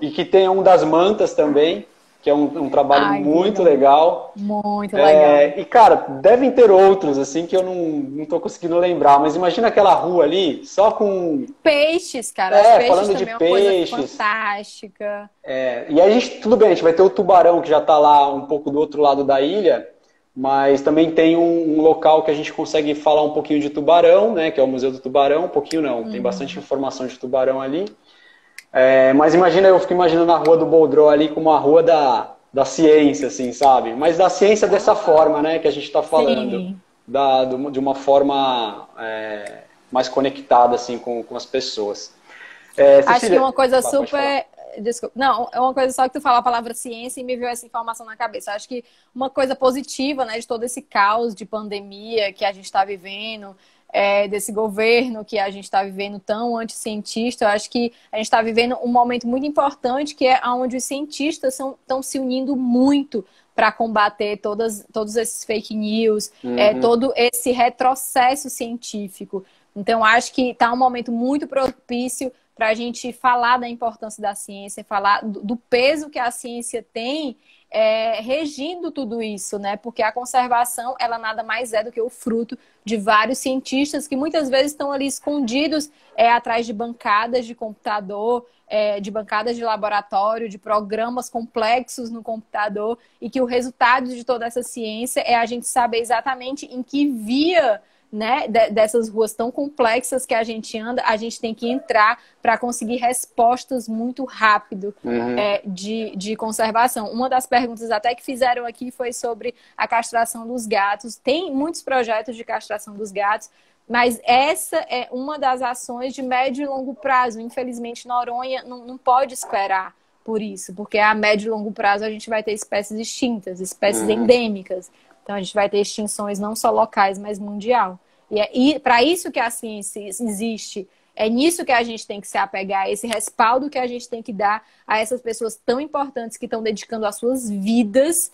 e que tenha um das mantas também, que é um trabalho muito legal. Muito legal. E, cara, devem ter outros, assim, que eu não tô conseguindo lembrar, mas imagina aquela rua ali, só com... Peixes, cara. Peixes falando de peixes. É uma coisa fantástica. É, e aí, tudo bem, a gente vai ter o tubarão, que já tá lá um pouco do outro lado da ilha, mas também tem um local que a gente consegue falar um pouquinho de tubarão, né? Que é o Museu do Tubarão, um pouquinho não, tem bastante informação de tubarão ali. É, mas imagina, eu fico imaginando a Rua do Boldró ali como a Rua da Ciência, assim, sabe? Mas da ciência dessa forma, né? Que a gente tá falando. De uma forma mais conectada, assim, com as pessoas. É, Cecília, acho que uma coisa super... Desculpa. Não, é uma coisa só que tu fala a palavra ciência e me veio essa informação na cabeça. Acho que uma coisa positiva, né, de todo esse caos de pandemia que a gente está vivendo, desse governo que a gente está vivendo tão anticientista, eu acho que a gente está vivendo um momento muito importante, que é onde os cientistas estão se unindo muito para combater todos esses fake news, todo esse retrocesso científico. Então, acho que está um momento muito propício para a gente falar da importância da ciência, falar do peso que a ciência tem regindo tudo isso, né? Porque a conservação, ela nada mais é do que o fruto de vários cientistas que muitas vezes estão ali escondidos atrás de bancadas de computador, de bancadas de laboratório, de programas complexos no computador, e que o resultado de toda essa ciência é a gente saber exatamente em que via, né, dessas ruas tão complexas que a gente anda, a gente tem que entrar para conseguir respostas muito rápido de conservação. Uma das perguntas até que fizeram aqui foi sobre a castração dos gatos. Tem muitos projetos de castração dos gatos, mas essa é uma das ações de médio e longo prazo. Infelizmente, Noronha não pode esperar por isso, porque a médio e longo prazo a gente vai ter espécies extintas, espécies endêmicas. Então, a gente vai ter extinções não só locais, mas mundial. E para isso que a ciência existe, é nisso que a gente tem que se apegar, esse respaldo que a gente tem que dar a essas pessoas tão importantes que estão dedicando as suas vidas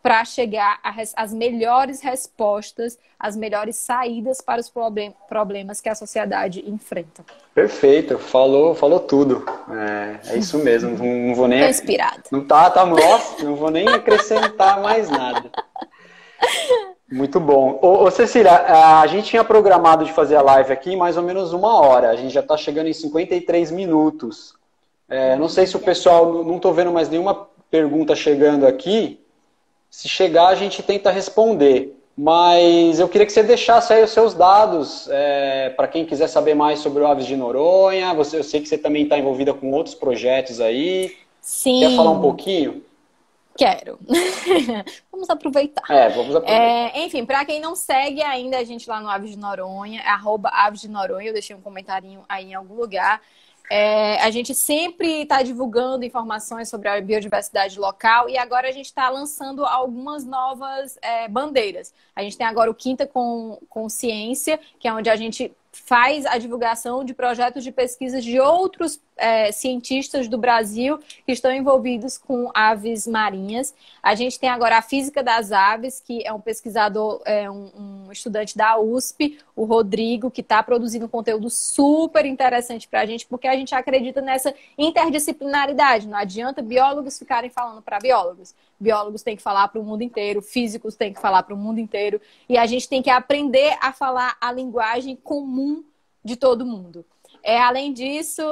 para chegar às melhores respostas, às melhores saídas para os problemas que a sociedade enfrenta. Perfeito, falou tudo. É isso mesmo, não vou nem... Tô inspirado. Não vou nem acrescentar mais nada. Muito bom. Ô Cecília, a gente tinha programado de fazer a live aqui em mais ou menos 1 hora. A gente já está chegando em 53 minutos. Não sei se o pessoal... Não estou vendo mais nenhuma pergunta chegando aqui. Se chegar, a gente tenta responder. Mas eu queria que você deixasse aí os seus dados para quem quiser saber mais sobre o Aves de Noronha. Eu sei que você também está envolvida com outros projetos aí. Sim. Quer falar um pouquinho? Quero. Vamos aproveitar. Vamos aproveitar. Enfim, para quem não segue ainda a gente lá no Aves de Noronha, @Aves de Noronha, eu deixei um comentarinho aí em algum lugar. A gente sempre está divulgando informações sobre a biodiversidade local e agora a gente está lançando algumas novas bandeiras. A gente tem agora o Quinta com Consciência, que é onde a gente faz a divulgação de projetos de pesquisa de outros cientistas do Brasil que estão envolvidos com aves marinhas. A gente tem agora a Física das Aves, que é um pesquisador, um estudante da USP, o Rodrigo, que está produzindo um conteúdo super interessante para a gente, porque a gente acredita nessa interdisciplinaridade. Não adianta biólogos ficarem falando para biólogos. Biólogos têm que falar para o mundo inteiro, físicos têm que falar para o mundo inteiro, e a gente tem que aprender a falar a linguagem comum de todo mundo. Além disso,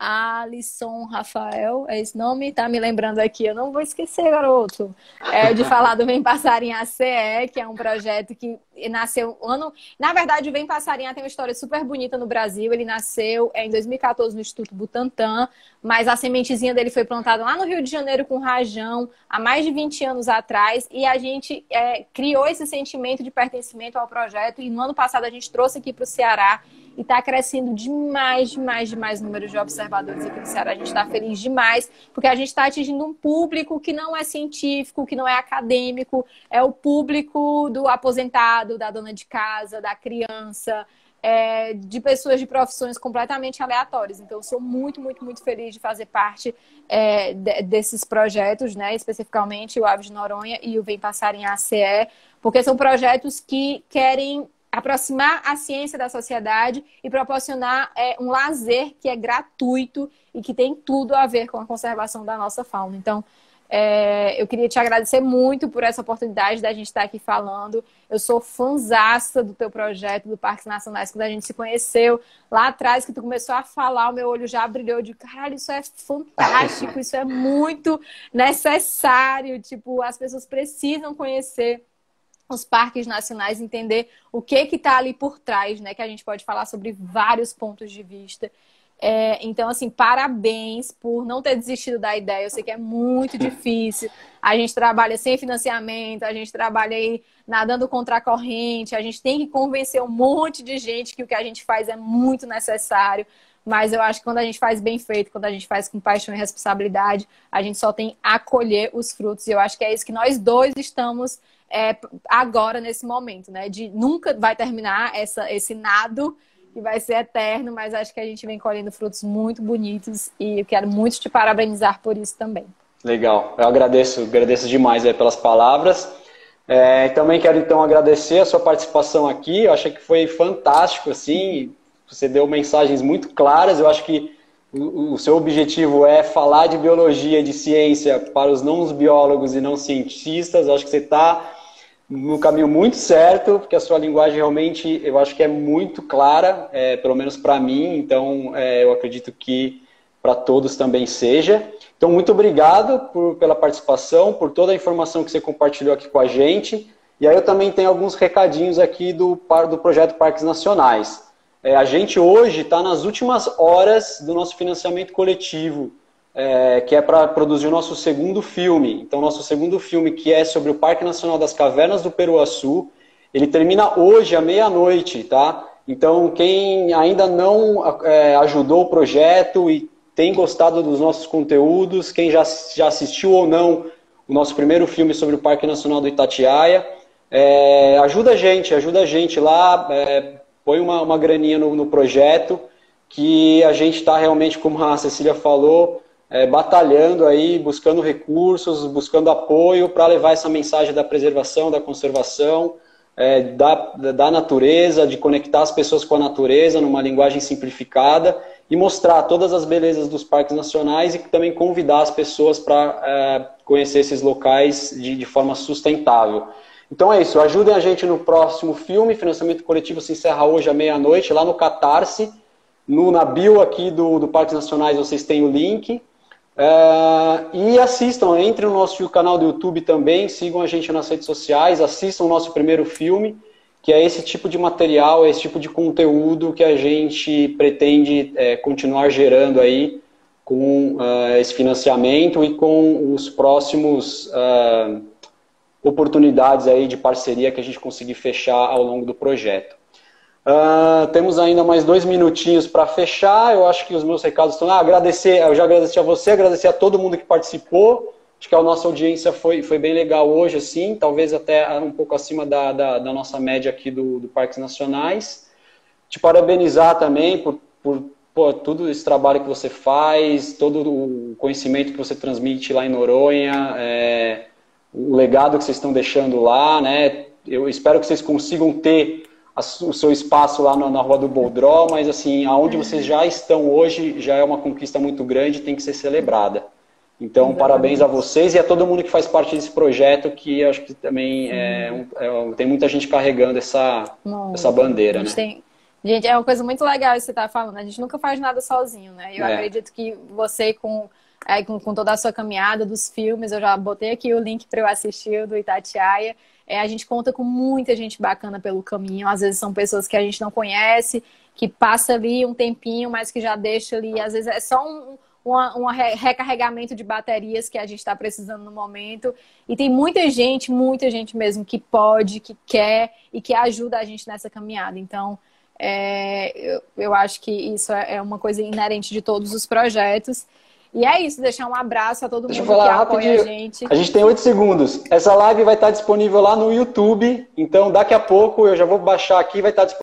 Alison Rafael, é esse nome? Tá me lembrando aqui, eu não vou esquecer, garoto. É de falar do Vem Passarinhar CE, que é um projeto que nasceu ano... Na verdade, o Vem Passarinhar tem uma história super bonita no Brasil. Ele nasceu em 2014 no Instituto Butantan, mas a sementezinha dele foi plantada lá no Rio de Janeiro com Rajão, há mais de 20 anos atrás, e a gente criou esse sentimento de pertencimento ao projeto, e no ano passado a gente trouxe aqui para o Ceará, e está crescendo demais, demais, demais o número de observadores aqui no Ceará. A gente está feliz demais, porque a gente está atingindo um público que não é científico, que não é acadêmico, é o público do aposentado, da dona de casa, da criança, de pessoas de profissões completamente aleatórias. Então, eu sou muito, muito, muito feliz de fazer parte desses projetos, né? Especificamente o Aves de Noronha e o Vem Passarinhar CE, porque são projetos que querem aproximar a ciência da sociedade e proporcionar um lazer que é gratuito e que tem tudo a ver com a conservação da nossa fauna. Então, eu queria te agradecer muito por essa oportunidade da gente estar aqui falando. Eu sou fãzaça do teu projeto, do Parques Nacionais, quando a gente se conheceu lá atrás, que tu começou a falar, o meu olho já brilhou de caralho, isso é fantástico, isso é muito necessário, tipo, as pessoas precisam conhecer os parques nacionais, entender o que está ali por trás, né? Que a gente pode falar sobre vários pontos de vista. Então, assim, parabéns por não ter desistido da ideia. Eu sei que é muito difícil. A gente trabalha sem financiamento, a gente trabalha aí nadando contra a corrente, a gente tem que convencer um monte de gente que o que a gente faz é muito necessário. Mas eu acho que quando a gente faz bem feito, quando a gente faz com paixão e responsabilidade, a gente só tem a colher os frutos. E eu acho que é isso que nós dois estamos agora, nesse momento, né? De nunca vai terminar esse nado, que vai ser eterno, mas acho que a gente vem colhendo frutos muito bonitos e eu quero muito te parabenizar por isso também. Legal, eu agradeço demais pelas palavras. Também quero agradecer a sua participação aqui. Eu achei que foi fantástico, assim, você deu mensagens muito claras. Eu acho que o seu objetivo é falar de biologia, de ciência para os não biólogos e não cientistas. Eu acho que você está no caminho muito certo, porque a sua linguagem realmente, eu acho que é muito clara, pelo menos para mim, então eu acredito que para todos também seja. Então, muito obrigado pela participação, por toda a informação que você compartilhou aqui com a gente. E aí eu também tenho alguns recadinhos aqui do Projeto Parques Nacionais. A gente hoje está nas últimas horas do nosso financiamento coletivo, que é para produzir o nosso segundo filme. Então, nosso segundo filme, que é sobre o Parque Nacional das Cavernas do Peruaçu, ele termina hoje, à meia-noite, tá? Então, quem ainda não ajudou o projeto e tem gostado dos nossos conteúdos, quem já assistiu ou não o nosso primeiro filme sobre o Parque Nacional do Itatiaia, ajuda a gente lá, põe uma graninha no projeto, que a gente está realmente, como a Cecília falou, batalhando aí, buscando recursos, buscando apoio para levar essa mensagem da preservação, da conservação, da natureza, de conectar as pessoas com a natureza numa linguagem simplificada e mostrar todas as belezas dos parques nacionais e também convidar as pessoas para conhecer esses locais de forma sustentável. Então é isso, ajudem a gente no próximo filme. Financiamento coletivo se encerra hoje à meia-noite, lá no Catarse. Na bio aqui do Parques Nacionais vocês têm o link. E assistam, entrem no nosso canal do YouTube também, sigam a gente nas redes sociais, assistam o nosso primeiro filme, que é esse tipo de material, esse tipo de conteúdo que a gente pretende continuar gerando aí com esse financiamento e com os próximos oportunidades aí de parceria que a gente conseguir fechar ao longo do projeto. Temos ainda mais 2 minutinhos para fechar. Eu acho que os meus recados estão... eu já agradeci a você, agradecer a todo mundo que participou. Acho que a nossa audiência foi bem legal hoje, assim, talvez até um pouco acima da nossa média aqui do Parques Nacionais. Te parabenizar também por todo esse trabalho que você faz, todo o conhecimento que você transmite lá em Noronha, o legado que vocês estão deixando lá, né? Eu espero que vocês consigam ter o seu espaço lá na Rua do Boldró, mas assim, aonde vocês já estão hoje já é uma conquista muito grande e tem que ser celebrada. Então, parabéns a vocês e a todo mundo que faz parte desse projeto, que eu acho que também tem muita gente carregando essa bandeira, né? Tem Gente, é uma coisa muito legal isso que você tá falando. A gente nunca faz nada sozinho, né? Eu acredito que você, com toda a sua caminhada dos filmes, eu já botei aqui o link para eu assistir, do Itatiaia. A gente conta com muita gente bacana pelo caminho. Às vezes são pessoas que a gente não conhece, que passa ali um tempinho, mas que já deixa ali. Às vezes é só um recarregamento de baterias que a gente está precisando no momento. E tem muita gente mesmo que pode, que quer e que ajuda a gente nessa caminhada. Então... eu acho que isso é uma coisa inerente de todos os projetos. E é isso, deixar um abraço a todo mundo que apoia a gente. A gente tem 8 segundos. Essa live vai estar disponível lá no YouTube. Então, daqui a pouco, eu já vou baixar aqui, vai estar disponível.